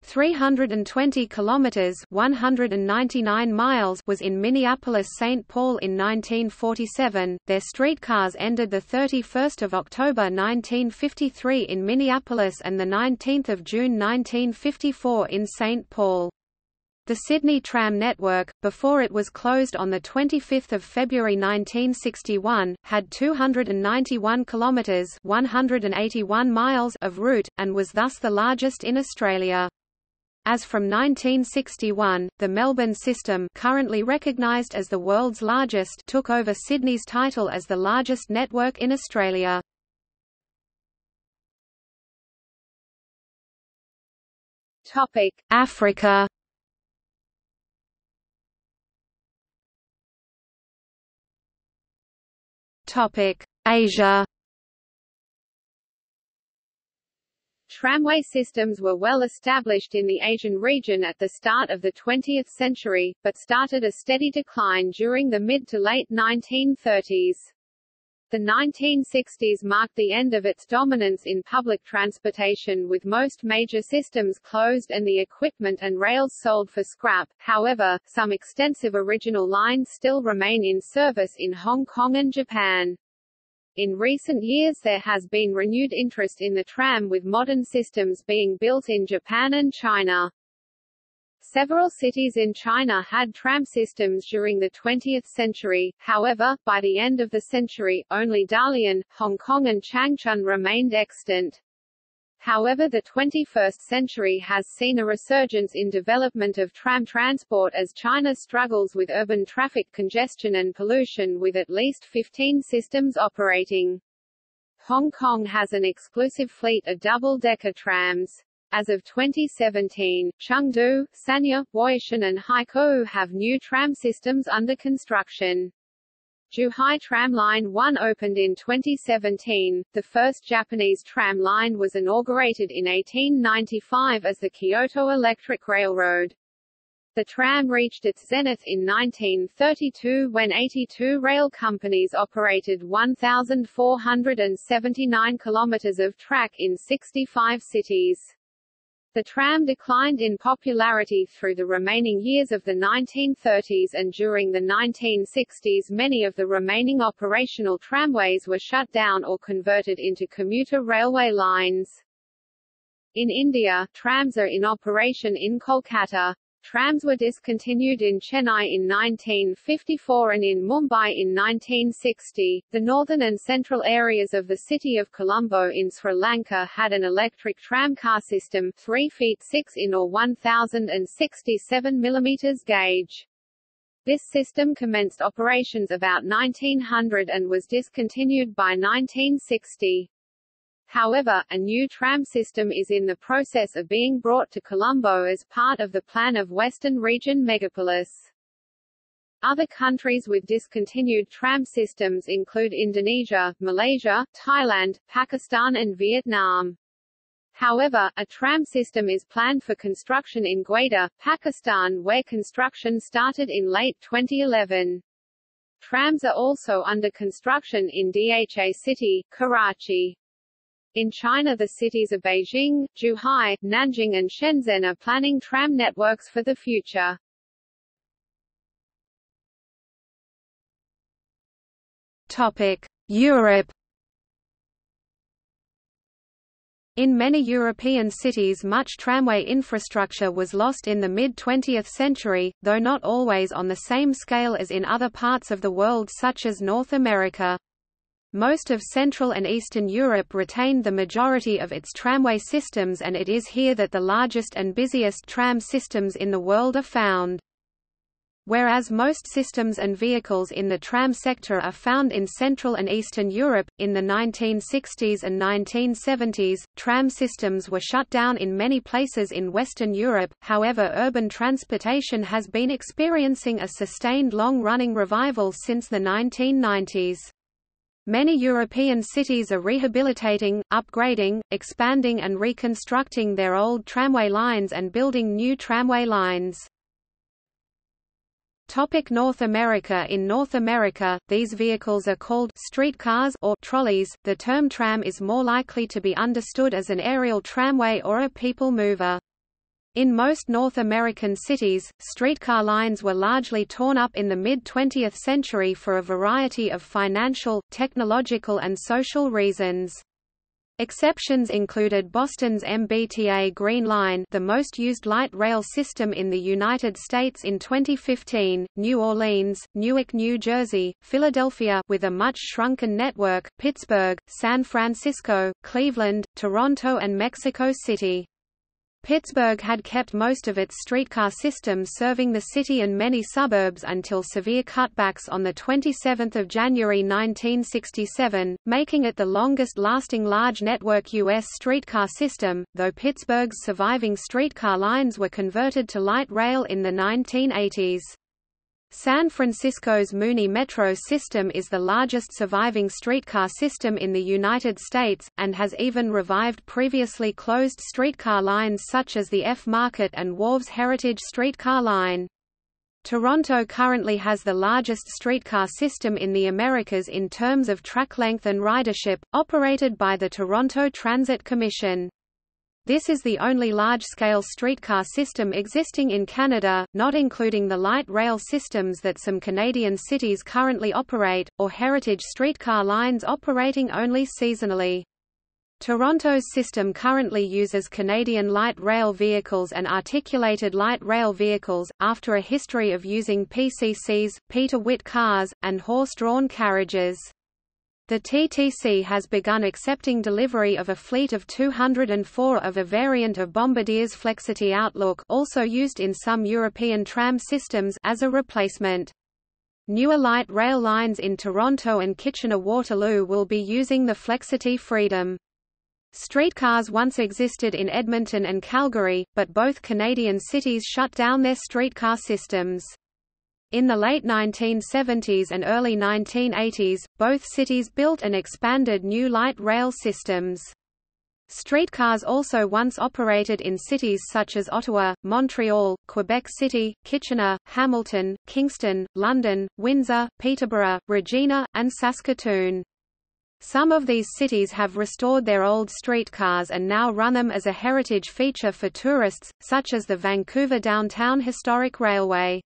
320 kilometers (199 miles) was in Minneapolis-St. Paul in 1947. Their streetcars ended the 31st of October 1953 in Minneapolis and the 19th of June 1954 in St. Paul. The Sydney tram network, before it was closed on the 25th of February 1961, had 291 kilometers (181 miles) of route and was thus the largest in Australia. As from 1961, the Melbourne system, currently recognised as the world's largest, took over Sydney's title as the largest network in Australia. Topic: Africa. Topic: Asia. Tramway systems were well established in the Asian region at the start of the 20th century, but started a steady decline during the mid to late 1930s. The 1960s marked the end of its dominance in public transportation, with most major systems closed and the equipment and rails sold for scrap. However, some extensive original lines still remain in service in Hong Kong and Japan. In recent years there has been renewed interest in the tram, with modern systems being built in Japan and China. Several cities in China had tram systems during the 20th century. However, by the end of the century, only Dalian, Hong Kong and Changchun remained extant. However, the 21st century has seen a resurgence in development of tram transport as China struggles with urban traffic congestion and pollution, with at least 15 systems operating. Hong Kong has an exclusive fleet of double-decker trams. As of 2017, Chengdu, Sanya, Wuxi and Haikou have new tram systems under construction. Zhuhai Tram Line 1 opened in 2017. The first Japanese tram line was inaugurated in 1895 as the Kyoto Electric Railroad. The tram reached its zenith in 1932 when 82 rail companies operated 1,479 kilometers of track in 65 cities. The tram declined in popularity through the remaining years of the 1930s, and during the 1960s many of the remaining operational tramways were shut down or converted into commuter railway lines. In India, trams are in operation in Kolkata. Trams were discontinued in Chennai in 1954 and in Mumbai in 1960. The northern and central areas of the city of Colombo in Sri Lanka had an electric tramcar system, 3 feet 6 in or 1,067 mm gauge. This system commenced operations about 1900 and was discontinued by 1960. However, a new tram system is in the process of being brought to Colombo as part of the plan of Western Region Megapolis. Other countries with discontinued tram systems include Indonesia, Malaysia, Thailand, Pakistan and Vietnam. However, a tram system is planned for construction in Gwadar, Pakistan, where construction started in late 2011. Trams are also under construction in Dha City, Karachi. In China, the cities of Beijing, Zhuhai, Nanjing and Shenzhen are planning tram networks for the future. Topic: Europe. In many European cities, much tramway infrastructure was lost in the mid-20th century, though not always on the same scale as in other parts of the world such as North America. Most of Central and Eastern Europe retained the majority of its tramway systems, and it is here that the largest and busiest tram systems in the world are found. Whereas most systems and vehicles in the tram sector are found in Central and Eastern Europe, in the 1960s and 1970s, tram systems were shut down in many places in Western Europe. However, urban transportation has been experiencing a sustained long-running revival since the 1990s. Many European cities are rehabilitating, upgrading, expanding and reconstructing their old tramway lines and building new tramway lines. Topic: North America. In North America, these vehicles are called streetcars or trolleys. The term tram is more likely to be understood as an aerial tramway or a people mover. In most North American cities, streetcar lines were largely torn up in the mid-20th century for a variety of financial, technological and social reasons. Exceptions included Boston's MBTA Green Line, the most used light rail system in the United States in 2015, New Orleans, Newark, New Jersey, Philadelphia with a much shrunken network, Pittsburgh, San Francisco, Cleveland, Toronto and Mexico City. Pittsburgh had kept most of its streetcar system serving the city and many suburbs until severe cutbacks on 27 January 1967, making it the longest-lasting large-network U.S. streetcar system, though Pittsburgh's surviving streetcar lines were converted to light rail in the 1980s. San Francisco's Mooney Metro system is the largest surviving streetcar system in the United States, and has even revived previously closed streetcar lines such as the F Market and Wharves Heritage Streetcar Line. Toronto currently has the largest streetcar system in the Americas in terms of track length and ridership, operated by the Toronto Transit Commission. This is the only large-scale streetcar system existing in Canada, not including the light rail systems that some Canadian cities currently operate, or heritage streetcar lines operating only seasonally. Toronto's system currently uses Canadian light rail vehicles and articulated light rail vehicles, after a history of using PCCs, Peter Witt cars, and horse-drawn carriages. The TTC has begun accepting delivery of a fleet of 204 of a variant of Bombardier's Flexity Outlook, also used in some European tram systems, as a replacement. Newer light rail lines in Toronto and Kitchener-Waterloo will be using the Flexity Freedom. Streetcars once existed in Edmonton and Calgary, but both Canadian cities shut down their streetcar systems. In the late 1970s and early 1980s, both cities built and expanded new light rail systems. Streetcars also once operated in cities such as Ottawa, Montreal, Quebec City, Kitchener, Hamilton, Kingston, London, Windsor, Peterborough, Regina, and Saskatoon. Some of these cities have restored their old streetcars and now run them as a heritage feature for tourists, such as the Vancouver Downtown Historic Railway.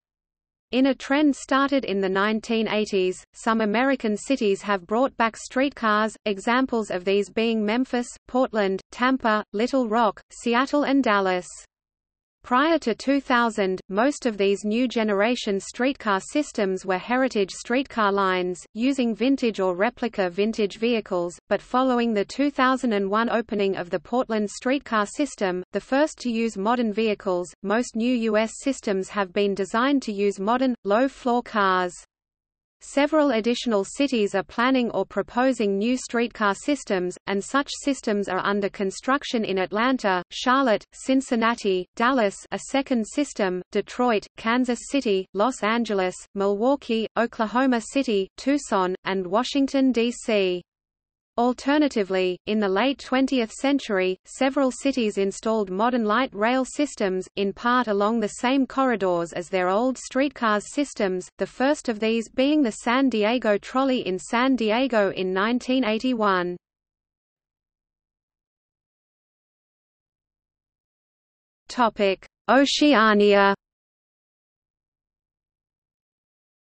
In a trend started in the 1980s, some American cities have brought back streetcars, examples of these being Memphis, Portland, Tampa, Little Rock, Seattle and Dallas. Prior to 2000, most of these new generation streetcar systems were heritage streetcar lines, using vintage or replica vintage vehicles, but following the 2001 opening of the Portland streetcar system, the first to use modern vehicles, most new U.S. systems have been designed to use modern, low-floor cars. Several additional cities are planning or proposing new streetcar systems, and such systems are under construction in Atlanta, Charlotte, Cincinnati, Dallas, a second system, Detroit, Kansas City, Los Angeles, Milwaukee, Oklahoma City, Tucson, and Washington, D.C. Alternatively, in the late 20th century, several cities installed modern light rail systems, in part along the same corridors as their old streetcars systems, the first of these being the San Diego Trolley in San Diego in 1981. Oceania.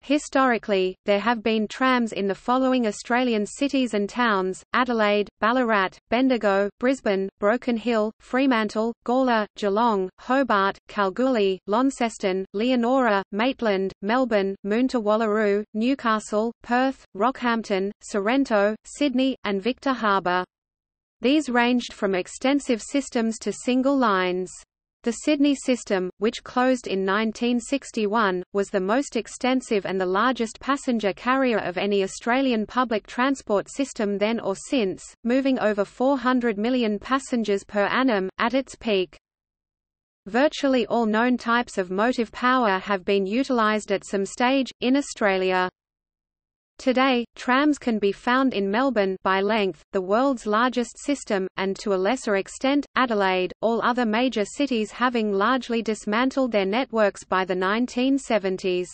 Historically, there have been trams in the following Australian cities and towns: Adelaide, Ballarat, Bendigo, Brisbane, Broken Hill, Fremantle, Gawler, Geelong, Hobart, Kalgoorlie, Launceston, Leonora, Maitland, Melbourne, Muntawarloo, Newcastle, Perth, Rockhampton, Sorrento, Sydney, and Victor Harbour. These ranged from extensive systems to single lines. The Sydney system, which closed in 1961, was the most extensive and the largest passenger carrier of any Australian public transport system then or since, moving over 400 million passengers per annum, at its peak. Virtually all known types of motive power have been utilised at some stage, in Australia. Today, trams can be found in Melbourne by length, the world's largest system, and to a lesser extent, Adelaide, all other major cities having largely dismantled their networks by the 1970s.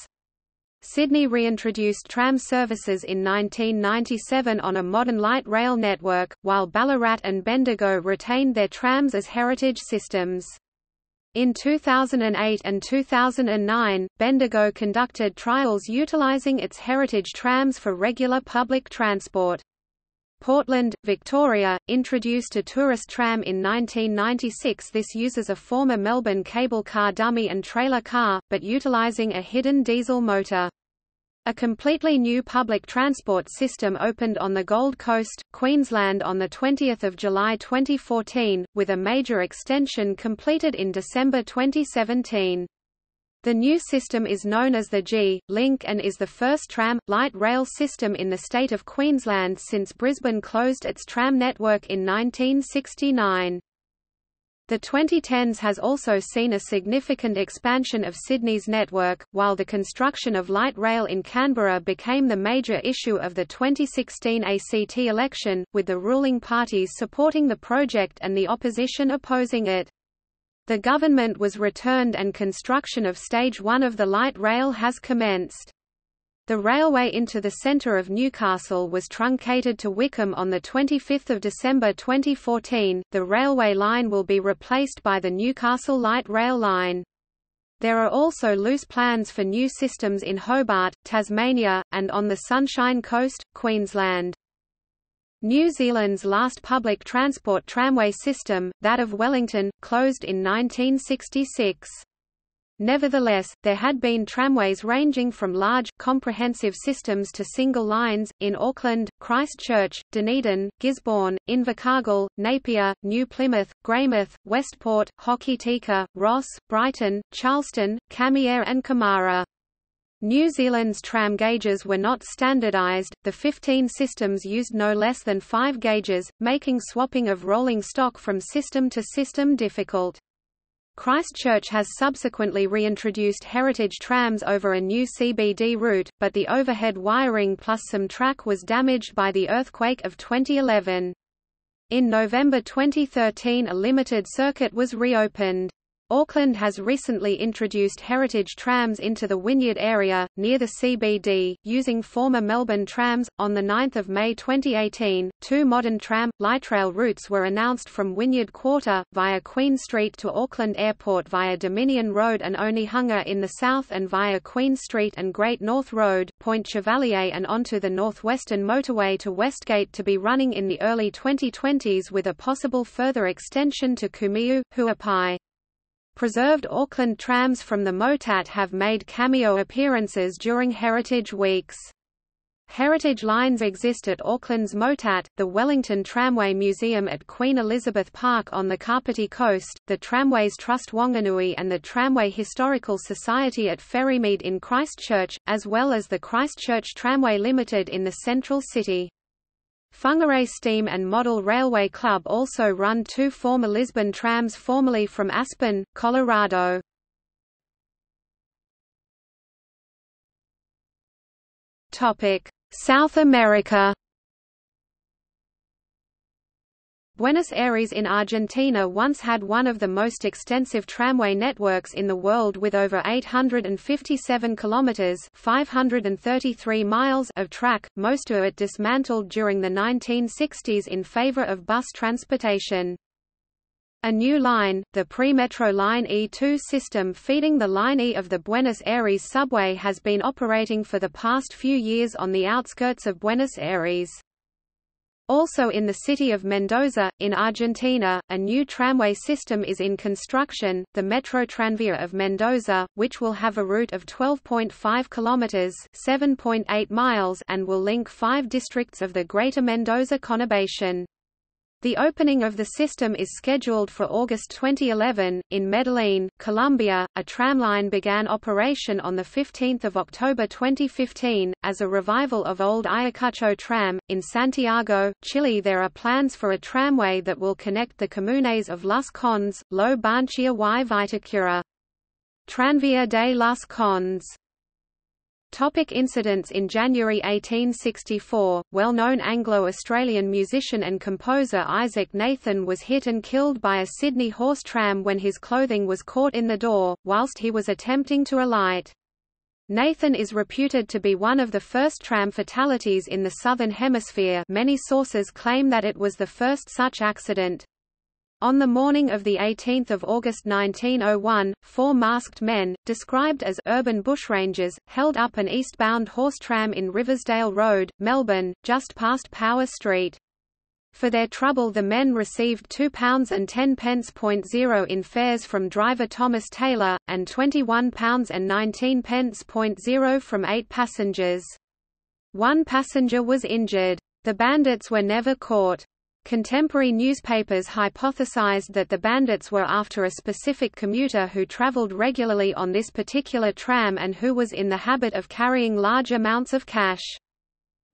Sydney reintroduced tram services in 1997 on a modern light rail network, while Ballarat and Bendigo retained their trams as heritage systems. In 2008 and 2009, Bendigo conducted trials utilising its heritage trams for regular public transport. Portland, Victoria, introduced a tourist tram in 1996. This uses a former Melbourne cable car dummy and trailer car, but utilising a hidden diesel motor. A completely new public transport system opened on the Gold Coast, Queensland on 20 July 2014, with a major extension completed in December 2017. The new system is known as the G-Link and is the first tram-light rail system in the state of Queensland since Brisbane closed its tram network in 1969. The 2010s has also seen a significant expansion of Sydney's network, while the construction of light rail in Canberra became the major issue of the 2016 ACT election, with the ruling parties supporting the project and the opposition opposing it. The government was returned and construction of Stage 1 of the light rail has commenced. The railway into the centre of Newcastle was truncated to Wickham on 25 December 2014. The railway line will be replaced by the Newcastle Light Rail Line. There are also loose plans for new systems in Hobart, Tasmania, and on the Sunshine Coast, Queensland. New Zealand's last public transport tramway system, that of Wellington, closed in 1966. Nevertheless, there had been tramways ranging from large, comprehensive systems to single lines, in Auckland, Christchurch, Dunedin, Gisborne, Invercargill, Napier, New Plymouth, Greymouth, Westport, Hokitika, Ross, Brighton, Charleston, Camier and Kamara. New Zealand's tram gauges were not standardised, the 15 systems used no less than 5 gauges, making swapping of rolling stock from system to system difficult. Christchurch has subsequently reintroduced heritage trams over a new CBD route, but the overhead wiring plus some track was damaged by the earthquake of 2011. In November 2013 a limited circuit was reopened. Auckland has recently introduced heritage trams into the Wynyard area, near the CBD, using former Melbourne trams. On 9 May 2018, two modern light rail routes were announced from Wynyard Quarter, via Queen Street to Auckland Airport via Dominion Road and Onehunga in the south and via Queen Street and Great North Road, Point Chevalier and onto the Northwestern Motorway to Westgate, to be running in the early 2020s with a possible further extension to Kumiu, Huapai. Preserved Auckland trams from the MOTAT have made cameo appearances during Heritage Weeks. Heritage lines exist at Auckland's MOTAT, the Wellington Tramway Museum at Queen Elizabeth Park on the Kapiti Coast, the Tramways Trust Whanganui and the Tramway Historical Society at Ferrymead in Christchurch, as well as the Christchurch Tramway Limited in the central city. Whangarei Steam and Model Railway Club also run two former Lisbon trams formerly from Aspen, Colorado. South America. Buenos Aires in Argentina once had one of the most extensive tramway networks in the world, with over 857 kilometers (533 miles) of track, most of it dismantled during the 1960s in favor of bus transportation. A new line, the Premetro Line E2 system feeding the Line E of the Buenos Aires subway, has been operating for the past few years on the outskirts of Buenos Aires. Also in the city of Mendoza, in Argentina, a new tramway system is in construction, the Metrotranvía of Mendoza, which will have a route of 12.5 kilometers (7.8 miles) and will link 5 districts of the Greater Mendoza conurbation. The opening of the system is scheduled for August 2011. In Medellín, Colombia, a tramline began operation on 15 October 2015, as a revival of old Ayacucho tram. In Santiago, Chile, there are plans for a tramway that will connect the communes of Las Condes, Lo Banchia y Vitacura. Tranvía de Las Condes. Topic incidents. In January 1864, well-known Anglo-Australian musician and composer Isaac Nathan was hit and killed by a Sydney horse tram when his clothing was caught in the door, whilst he was attempting to alight. Nathan is reputed to be one of the first tram fatalities in the Southern Hemisphere. Many sources claim that it was the first such accident. On the morning of 18 August 1901, four masked men, described as urban bushrangers, held up an eastbound horse tram in Riversdale Road, Melbourne, just past Power Street. For their trouble the men received £2.10.0 in fares from driver Thomas Taylor, and £21.19.0 from 8 passengers. One passenger was injured. The bandits were never caught. Contemporary newspapers hypothesized that the bandits were after a specific commuter who traveled regularly on this particular tram and who was in the habit of carrying large amounts of cash.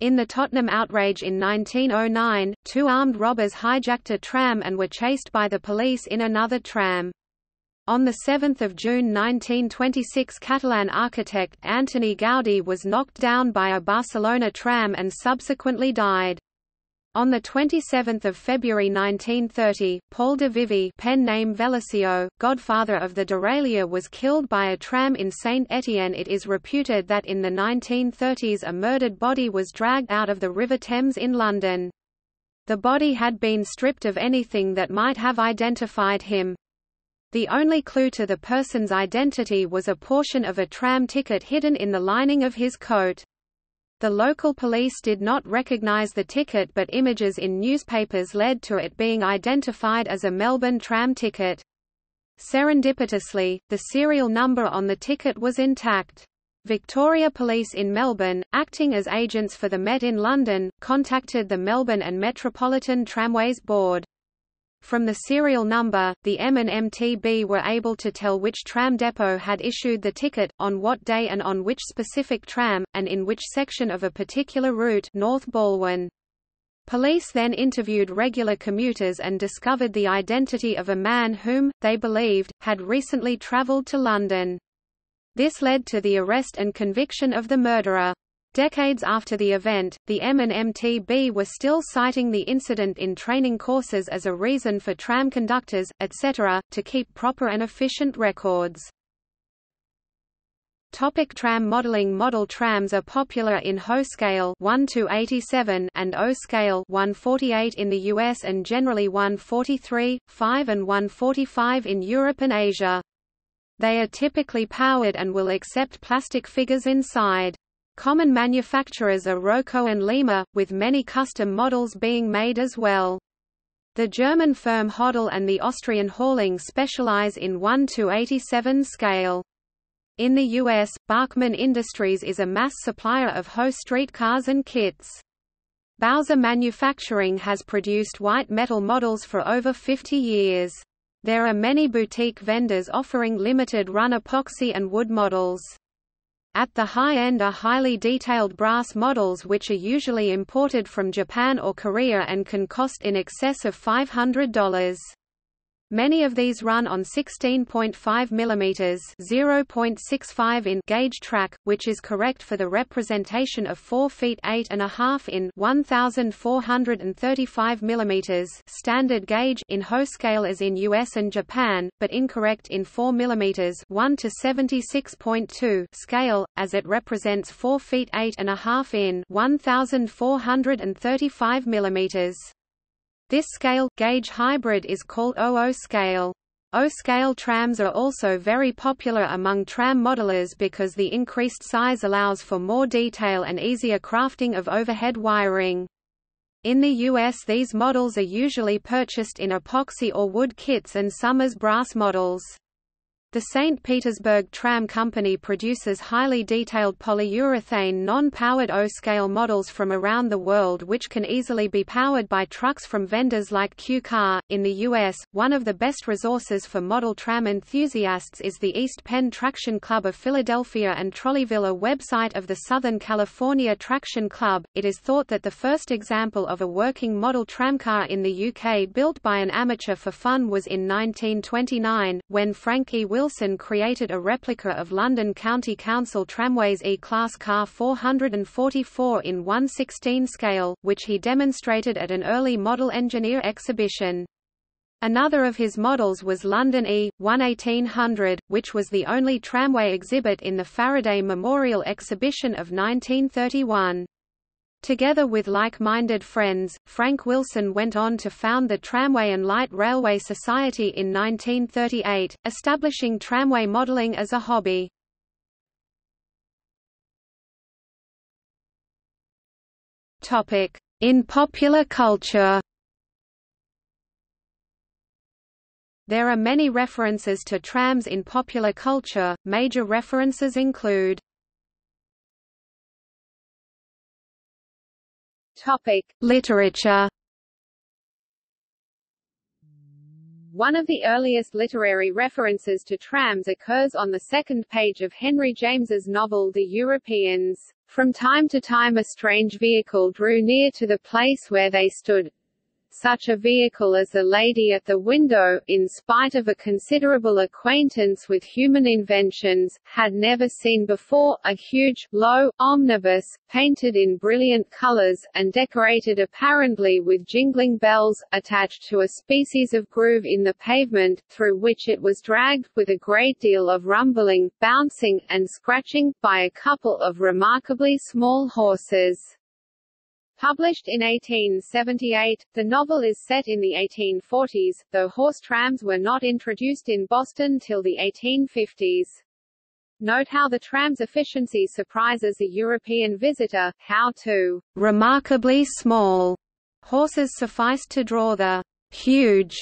In the Tottenham outrage in 1909, two armed robbers hijacked a tram and were chased by the police in another tram. On 7 June 1926, Catalan architect Antoni Gaudí was knocked down by a Barcelona tram and subsequently died. On 27 February 1930, Paul de Vivi, pen name Velasio, godfather of the derailleur, was killed by a tram in Saint-Étienne. It is reputed that in the 1930s a murdered body was dragged out of the River Thames in London. The body had been stripped of anything that might have identified him. The only clue to the person's identity was a portion of a tram ticket hidden in the lining of his coat. The local police did not recognize the ticket, but images in newspapers led to it being identified as a Melbourne tram ticket. Serendipitously, the serial number on the ticket was intact. Victoria Police in Melbourne, acting as agents for the Met in London, contacted the Melbourne and Metropolitan Tramways Board. From the serial number, the M and MTB were able to tell which tram depot had issued the ticket, on what day and on which specific tram, and in which section of a particular route, North Balwyn. Police then interviewed regular commuters and discovered the identity of a man whom, they believed, had recently travelled to London. This led to the arrest and conviction of the murderer. Decades after the event, the MNMTB were still citing the incident in training courses as a reason for tram conductors, etc., to keep proper and efficient records. Topic: tram modelling. Model trams are popular in HO scale 1-87 and O scale 148 in the US and generally 143, 5 and 145 in Europe and Asia. They are typically powered and will accept plastic figures inside. Common manufacturers are Roco and Lima, with many custom models being made as well. The German firm Hodel and the Austrian Horling specialize in 1-87 scale. In the U.S., Barkman Industries is a mass supplier of HO streetcars and kits. Bowser Manufacturing has produced white metal models for over 50 years. There are many boutique vendors offering limited run epoxy and wood models. At the high end are highly detailed brass models which are usually imported from Japan or Korea and can cost in excess of $500. Many of these run on 16.5 mm 0.65 in gauge track, which is correct for the representation of 4 feet 8.5 in 1,435 mm standard gauge in HO scale as in US and Japan, but incorrect in 4 mm 1-76.2 scale, as it represents 4 feet 8.5 in 1,435 mm. This scale-gauge hybrid is called OO scale. O scale trams are also very popular among tram modelers because the increased size allows for more detail and easier crafting of overhead wiring. In the US, these models are usually purchased in epoxy or wood kits and some as brass models. The St. Petersburg Tram Company produces highly detailed polyurethane non-powered O-scale models from around the world which can easily be powered by trucks from vendors like Q-Car. In the US, one of the best resources for model tram enthusiasts is the East Penn Traction Club of Philadelphia and Trolleyville, a website of the Southern California Traction Club. It is thought that the first example of a working model tramcar in the UK built by an amateur for fun was in 1929, when Frank E. Wilson created a replica of London County Council Tramways E-Class Car 444 in 1/16 scale, which he demonstrated at an early model engineer exhibition. Another of his models was London E-1800, which was the only tramway exhibit in the Faraday Memorial Exhibition of 1931. Together with like-minded friends, Frank Wilson went on to found the Tramway and Light Railway Society in 1938, establishing tramway modeling as a hobby. In popular culture, there are many references to trams in popular culture. Major references include Literature. One of the earliest literary references to trams occurs on the second page of Henry James's novel The Europeans. From time to time a strange vehicle drew near to the place where they stood. Such a vehicle as the lady at the window, in spite of a considerable acquaintance with human inventions, had never seen before, a huge, low, omnibus, painted in brilliant colors, and decorated apparently with jingling bells, attached to a species of groove in the pavement, through which it was dragged, with a great deal of rumbling, bouncing, and scratching, by a couple of remarkably small horses. Published in 1878, the novel is set in the 1840s, though horse trams were not introduced in Boston till the 1850s. Note how the tram's efficiency surprises a European visitor, how two remarkably small horses sufficed to draw the huge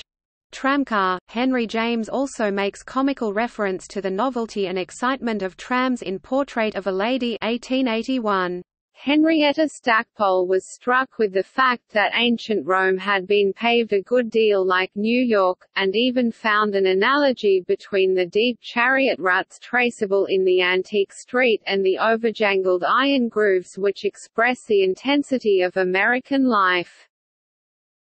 tramcar. Henry James also makes comical reference to the novelty and excitement of trams in Portrait of a Lady 1881. Henrietta Stackpole was struck with the fact that ancient Rome had been paved a good deal like New York, and even found an analogy between the deep chariot ruts traceable in the antique street and the overjangled iron grooves which express the intensity of American life.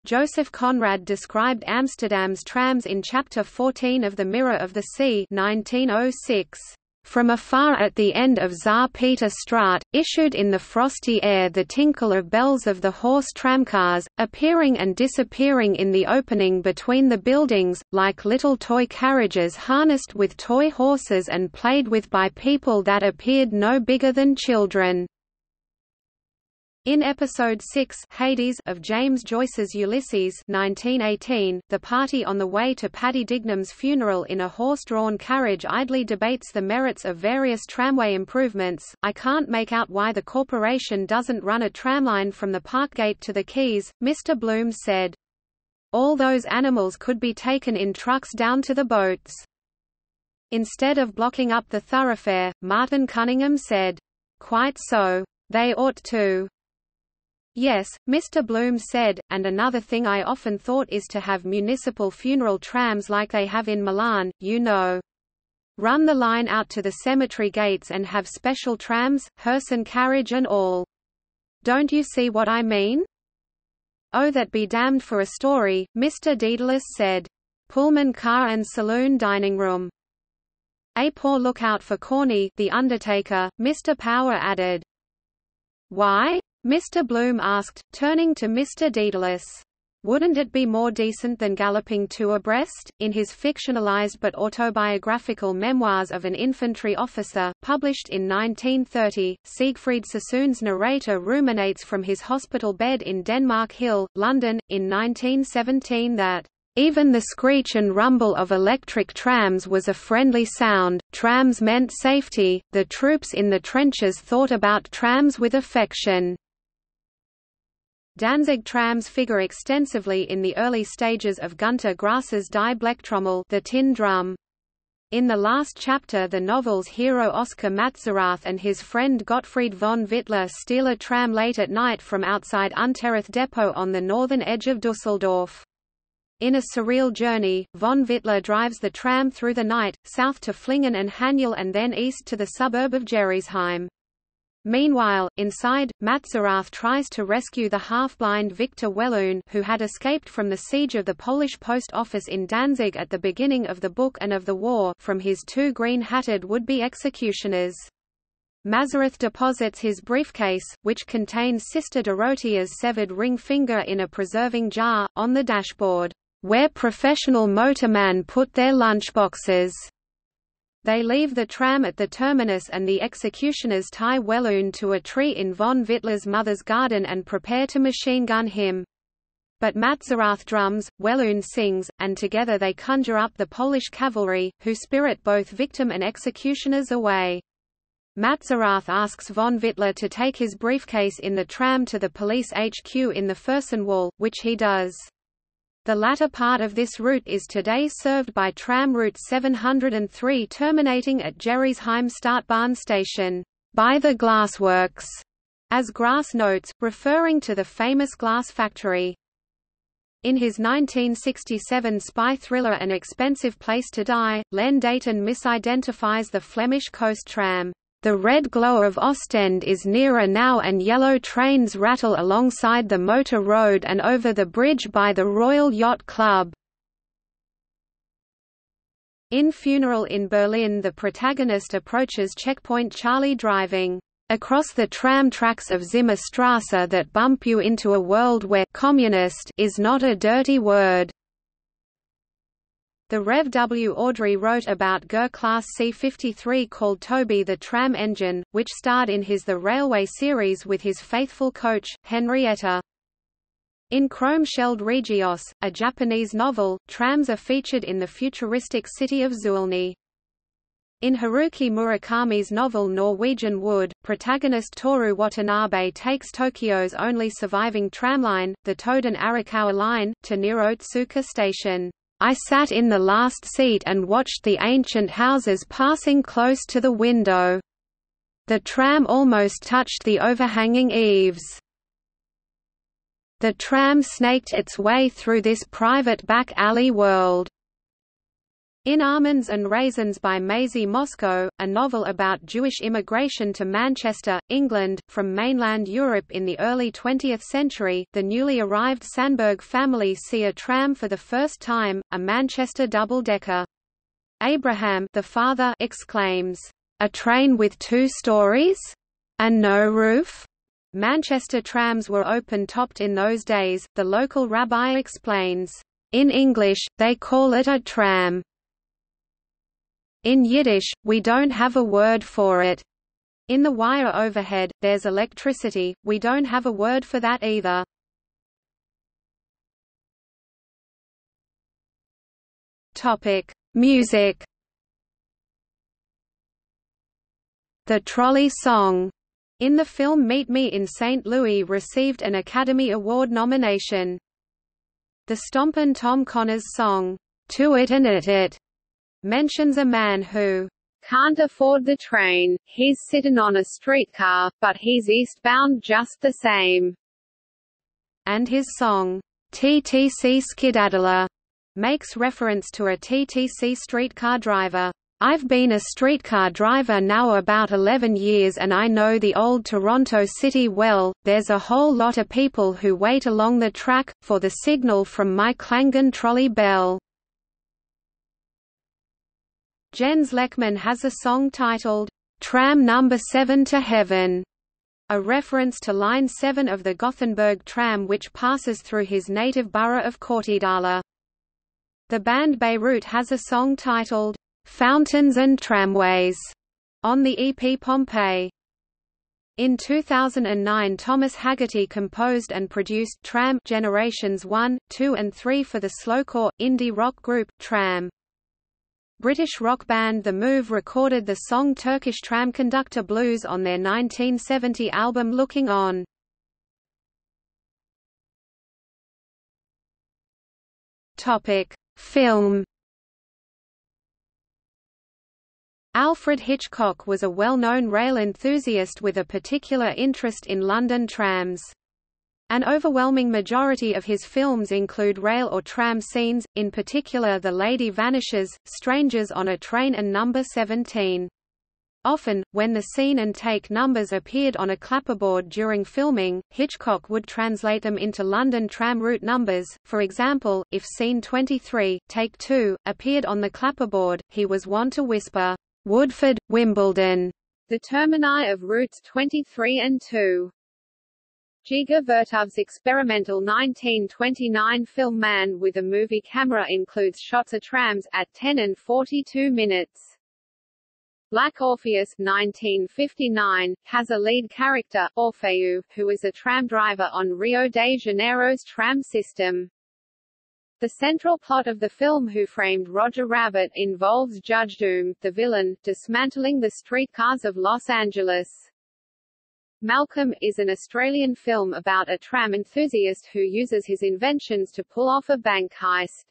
Joseph Conrad described Amsterdam's trams in Chapter 14 of The Mirror of the Sea 1906. From afar at the end of Tsar Peter Straat, issued in the frosty air the tinkle of bells of the horse tramcars, appearing and disappearing in the opening between the buildings, like little toy carriages harnessed with toy horses and played with by people that appeared no bigger than children. In Episode 6 Hades of James Joyce's Ulysses 1918, the party on the way to Paddy Dignam's funeral in a horse-drawn carriage idly debates the merits of various tramway improvements. I can't make out why the corporation doesn't run a tramline from the Parkgate to the Quays, Mr. Bloom said. All those animals could be taken in trucks down to the boats. Instead of blocking up the thoroughfare, Martin Cunningham said, "Quite so. They ought to." Yes, Mr. Bloom said, and another thing I often thought is to have municipal funeral trams like they have in Milan, you know. Run the line out to the cemetery gates and have special trams, hearse and carriage and all. Don't you see what I mean? Oh, that be damned for a story, Mr. Daedalus said. Pullman car and saloon dining room. A poor lookout for Corny, the undertaker, Mr. Power added. Why? Mr. Bloom asked, turning to Mr. Daedalus. Wouldn't it be more decent than galloping two abreast? In his fictionalized but autobiographical Memoirs of an Infantry Officer, published in 1930, Siegfried Sassoon's narrator ruminates from his hospital bed in Denmark Hill, London, in 1917 that even the screech and rumble of electric trams was a friendly sound, trams meant safety, the troops in the trenches thought about trams with affection. Danzig trams figure extensively in the early stages of Günter Grass's Die Blechtrommel, the tin drum. In the last chapter the novel's hero Oskar Matzerath and his friend Gottfried von Wittler steal a tram late at night from outside Unterirth depot on the northern edge of Düsseldorf. In a surreal journey, von Wittler drives the tram through the night, south to Flingen and Haniel and then east to the suburb of Gerresheim. Meanwhile, inside, Matzerath tries to rescue the half-blind Victor Welloon, who had escaped from the siege of the Polish post office in Danzig at the beginning of the book and of the war, from his two green-hatted would-be executioners. Mazareth deposits his briefcase, which contains Sister Dorothea's severed ring finger in a preserving jar, on the dashboard, where professional motormen put their lunchboxes. They leave the tram at the terminus and the executioners tie Welloon to a tree in von Wittler's mother's garden and prepare to machine gun him. But Matzerath drums, Welloon sings, and together they conjure up the Polish cavalry, who spirit both victim and executioners away. Matzerath asks von Wittler to take his briefcase in the tram to the police HQ in the Fürstenwall, which he does. The latter part of this route is today served by tram route 703 terminating at Gerresheim Startbahn station, by the glassworks, as Grass notes, referring to the famous glass factory. In his 1967 spy thriller An Expensive Place to Die, Len Deighton misidentifies the Flemish coast tram. The red glow of Ostend is nearer now and yellow trains rattle alongside the motor road and over the bridge by the Royal Yacht Club. In Funeral in Berlin the protagonist approaches Checkpoint Charlie driving across the tram tracks of Zimmerstrasse that bump you into a world where "communist" is not a dirty word. The Rev. W. Awdry wrote about GER Class C-53 called Toby the Tram Engine, which starred in his The Railway series with his faithful coach, Henrietta. In Chrome-Shelled Regios, a Japanese novel, trams are featured in the futuristic city of Zulni. In Haruki Murakami's novel Norwegian Wood, protagonist Toru Watanabe takes Tokyo's only surviving tramline, the Toden-Arakawa Line, to near Otsuka Station. I sat in the last seat and watched the ancient houses passing close to the window. The tram almost touched the overhanging eaves. The tram snaked its way through this private back alley world. In Almonds and Raisins by Maisie Moscow, a novel about Jewish immigration to Manchester, England, from mainland Europe in the early 20th century, the newly arrived Sandberg family see a tram for the first time, a Manchester double-decker. Abraham, the father, exclaims, A train with 2 stories? And no roof? Manchester trams were open-topped in those days, the local rabbi explains. In English, they call it a tram. In Yiddish, we don't have a word for it. In the wire overhead, there's electricity, we don't have a word for that either. Music. The trolley song in the film Meet Me in St. Louis received an Academy Award nomination. The Stompin' Tom Connors song, To It and It It, mentions a man who can't afford the train, he's sitting on a streetcar, but he's eastbound just the same. And his song, TTC Skedaddler, makes reference to a TTC streetcar driver. I've been a streetcar driver now about 11 years and I know the old Toronto city well. There's a whole lot of people who wait along the track for the signal from my clangin' trolley bell. Jens Lechman has a song titled, Tram Number 7 to Heaven, a reference to Line 7 of the Gothenburg tram which passes through his native borough of Kortedala. The band Beirut has a song titled, Fountains and Tramways, on the EP Pompeii. In 2009 Thomas Haggerty composed and produced Tram Generations 1, 2 and 3 for the slowcore, indie rock group, Tram. British rock band The Move recorded the song Turkish Tram Conductor Blues on their 1970 album Looking On. Film. Alfred Hitchcock was a well-known rail enthusiast with a particular interest in London trams. An overwhelming majority of his films include rail or tram scenes, in particular The Lady Vanishes, Strangers on a Train and Number 17. Often, when the scene and take numbers appeared on a clapperboard during filming, Hitchcock would translate them into London tram route numbers. For example, if scene 23, take 2, appeared on the clapperboard, he was wont to whisper, Woodford, Wimbledon, the termini of routes 23 and 2. Giga Vertov's experimental 1929 film Man with a Movie Camera includes shots of trams at 10 and 42 minutes. Black Orpheus, 1959, has a lead character, Orfeu, who is a tram driver on Rio de Janeiro's tram system. The central plot of the film Who Framed Roger Rabbit involves Judge Doom, the villain, dismantling the streetcars of Los Angeles. Malcolm is an Australian film about a tram enthusiast who uses his inventions to pull off a bank heist.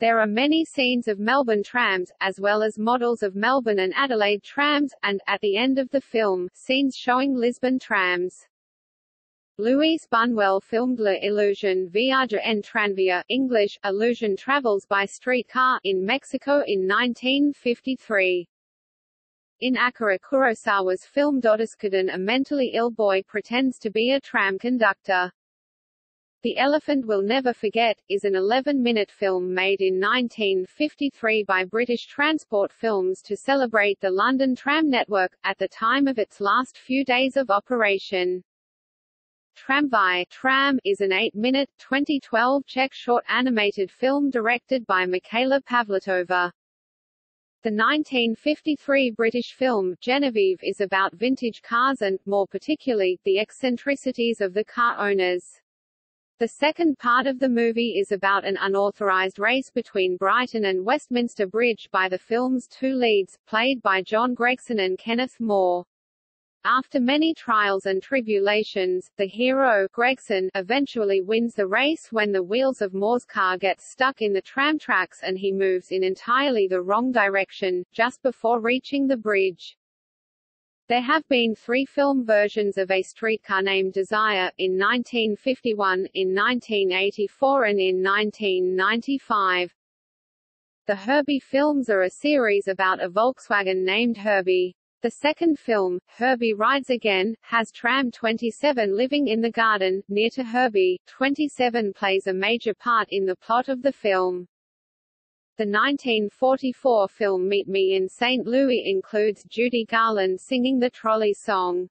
There are many scenes of Melbourne trams, as well as models of Melbourne and Adelaide trams, and, at the end of the film, scenes showing Lisbon trams. Luis Buñuel filmed La Illusión Viaja en Tranvía, English, Illusion Travels by Streetcar, in Mexico in 1953. In Akira Kurosawa's film Dodeskudan, a mentally ill boy pretends to be a tram conductor. The Elephant Will Never Forget, is an 11-minute film made in 1953 by British Transport Films to celebrate the London tram network, at the time of its last few days of operation. Tramvai Tram is an 8-minute, 2012 Czech short animated film directed by Michaela Pavlatova. The 1953 British film, Genevieve, is about vintage cars and, more particularly, the eccentricities of the car owners. The second part of the movie is about an unauthorized race between Brighton and Westminster Bridge by the film's two leads, played by John Gregson and Kenneth More. After many trials and tribulations, the hero, Gregson, eventually wins the race when the wheels of Moore's car get stuck in the tram tracks and he moves in entirely the wrong direction, just before reaching the bridge. There have been 3 film versions of A Streetcar Named Desire, in 1951, in 1984 and in 1995. The Herbie films are a series about a Volkswagen named Herbie. The second film, Herbie Rides Again, has Tram 27 living in the garden, near to Herbie. 27 plays a major part in the plot of the film. The 1944 film Meet Me in St. Louis includes Judy Garland singing the trolley song.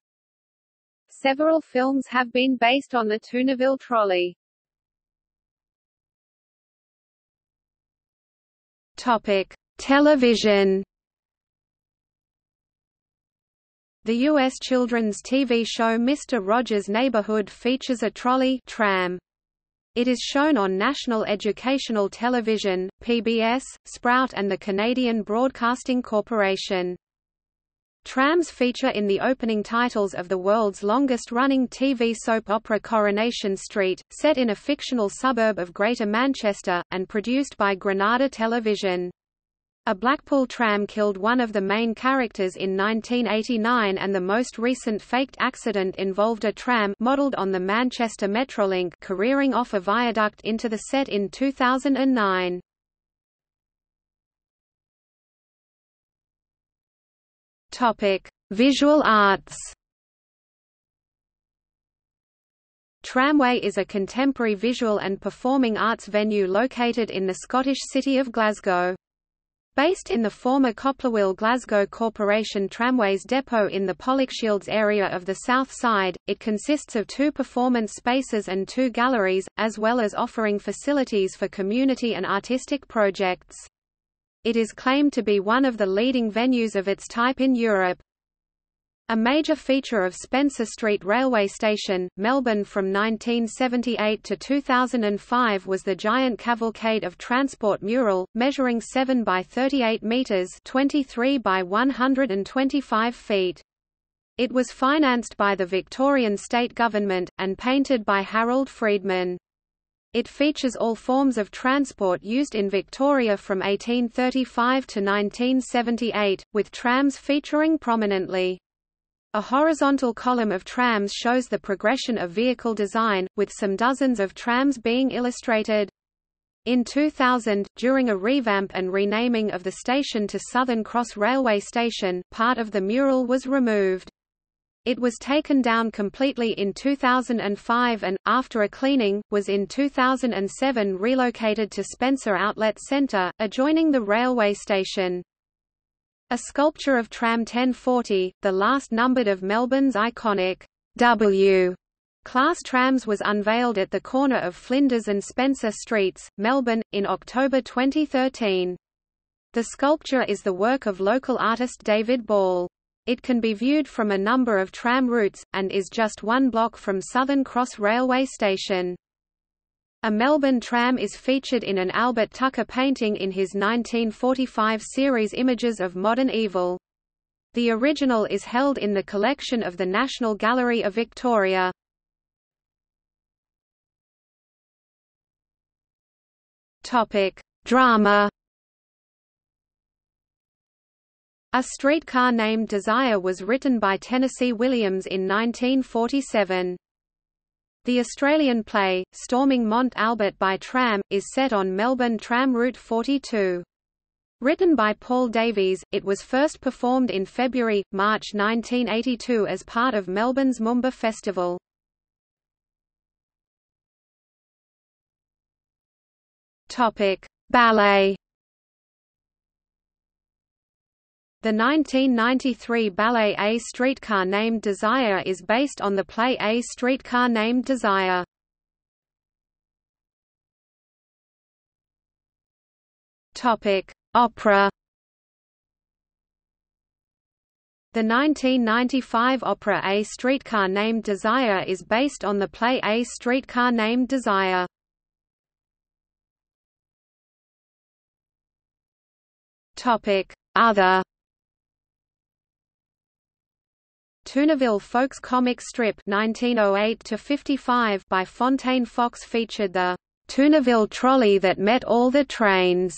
Several films have been based on the Toonaville trolley. Topic: Television. The U.S. children's TV show Mr. Rogers' Neighborhood features a trolley tram. It is shown on National Educational Television, PBS, Sprout and the Canadian Broadcasting Corporation. Trams feature in the opening titles of the world's longest-running TV soap opera Coronation Street, set in a fictional suburb of Greater Manchester, and produced by Granada Television. A Blackpool tram killed one of the main characters in 1989, and the most recent faked accident involved a tram modeled on the Manchester Metrolink careering off a viaduct into the set in 2009. Topic: Visual arts. Tramway is a contemporary visual and performing arts venue located in the Scottish city of Glasgow. Based in the former Copplerwheel Glasgow Corporation Tramways depot in the Pollockshields area of the south side, it consists of 2 performance spaces and 2 galleries, as well as offering facilities for community and artistic projects. It is claimed to be one of the leading venues of its type in Europe. A major feature of Spencer Street Railway Station, Melbourne from 1978 to 2005 was the giant cavalcade of transport mural, measuring 7 by 38 metres (23 by 125 feet). It was financed by the Victorian state government, and painted by Harold Friedman. It features all forms of transport used in Victoria from 1835 to 1978, with trams featuring prominently. A horizontal column of trams shows the progression of vehicle design, with some dozens of trams being illustrated. In 2000, during a revamp and renaming of the station to Southern Cross Railway Station, part of the mural was removed. It was taken down completely in 2005 and, after a cleaning, was in 2007 relocated to Spencer Outlet Centre, adjoining the railway station. A sculpture of Tram 1040, the last numbered of Melbourne's iconic W class trams, was unveiled at the corner of Flinders and Spencer Streets, Melbourne, in October 2013. The sculpture is the work of local artist David Ball. It can be viewed from a number of tram routes, and is just 1 block from Southern Cross Railway Station. A Melbourne tram is featured in an Albert Tucker painting in his 1945 series Images of Modern Evil. The original is held in the collection of the National Gallery of Victoria. Topic: Drama. A Streetcar Named Desire was written by Tennessee Williams in 1947. The Australian play, Storming Mont Albert by Tram, is set on Melbourne Tram Route 42. Written by Paul Davies, it was first performed in February–March 1982 as part of Melbourne's Moomba Festival. Ballet. The 1993 ballet A Streetcar Named Desire is based on the play A Streetcar Named Desire. Opera. The 1995 opera A Streetcar Named Desire is based on the play A Streetcar Named Desire. Other. Toonaville Folks comic strip 1908–55 by Fontaine Fox featured the Toonaville trolley that met all the trains.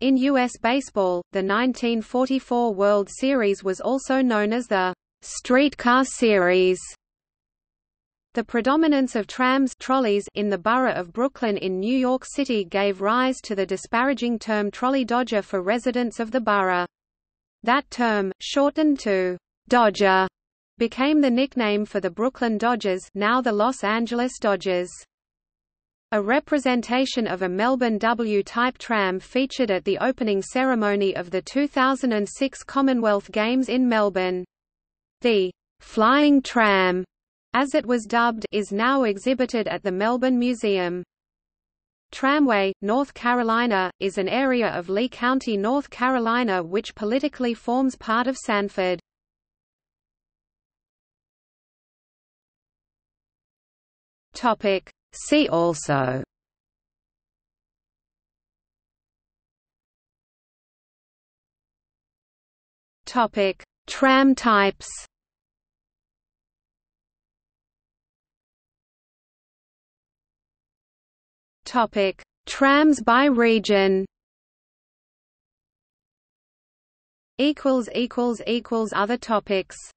In U.S. baseball, the 1944 World Series was also known as the Streetcar Series. The predominance of trams trolleys in the borough of Brooklyn in New York City gave rise to the disparaging term trolley dodger for residents of the borough. That term, shortened to Dodger, became the nickname for the Brooklyn Dodgers, now the Los Angeles Dodgers. A representation of a Melbourne W-type tram featured at the opening ceremony of the 2006 Commonwealth Games in Melbourne. The "Flying Tram," as it was dubbed, is now exhibited at the Melbourne Museum. Tramway, North Carolina, is an area of Lee County, North Carolina which politically forms part of Sanford. See also Tram types Trams by region == Other topics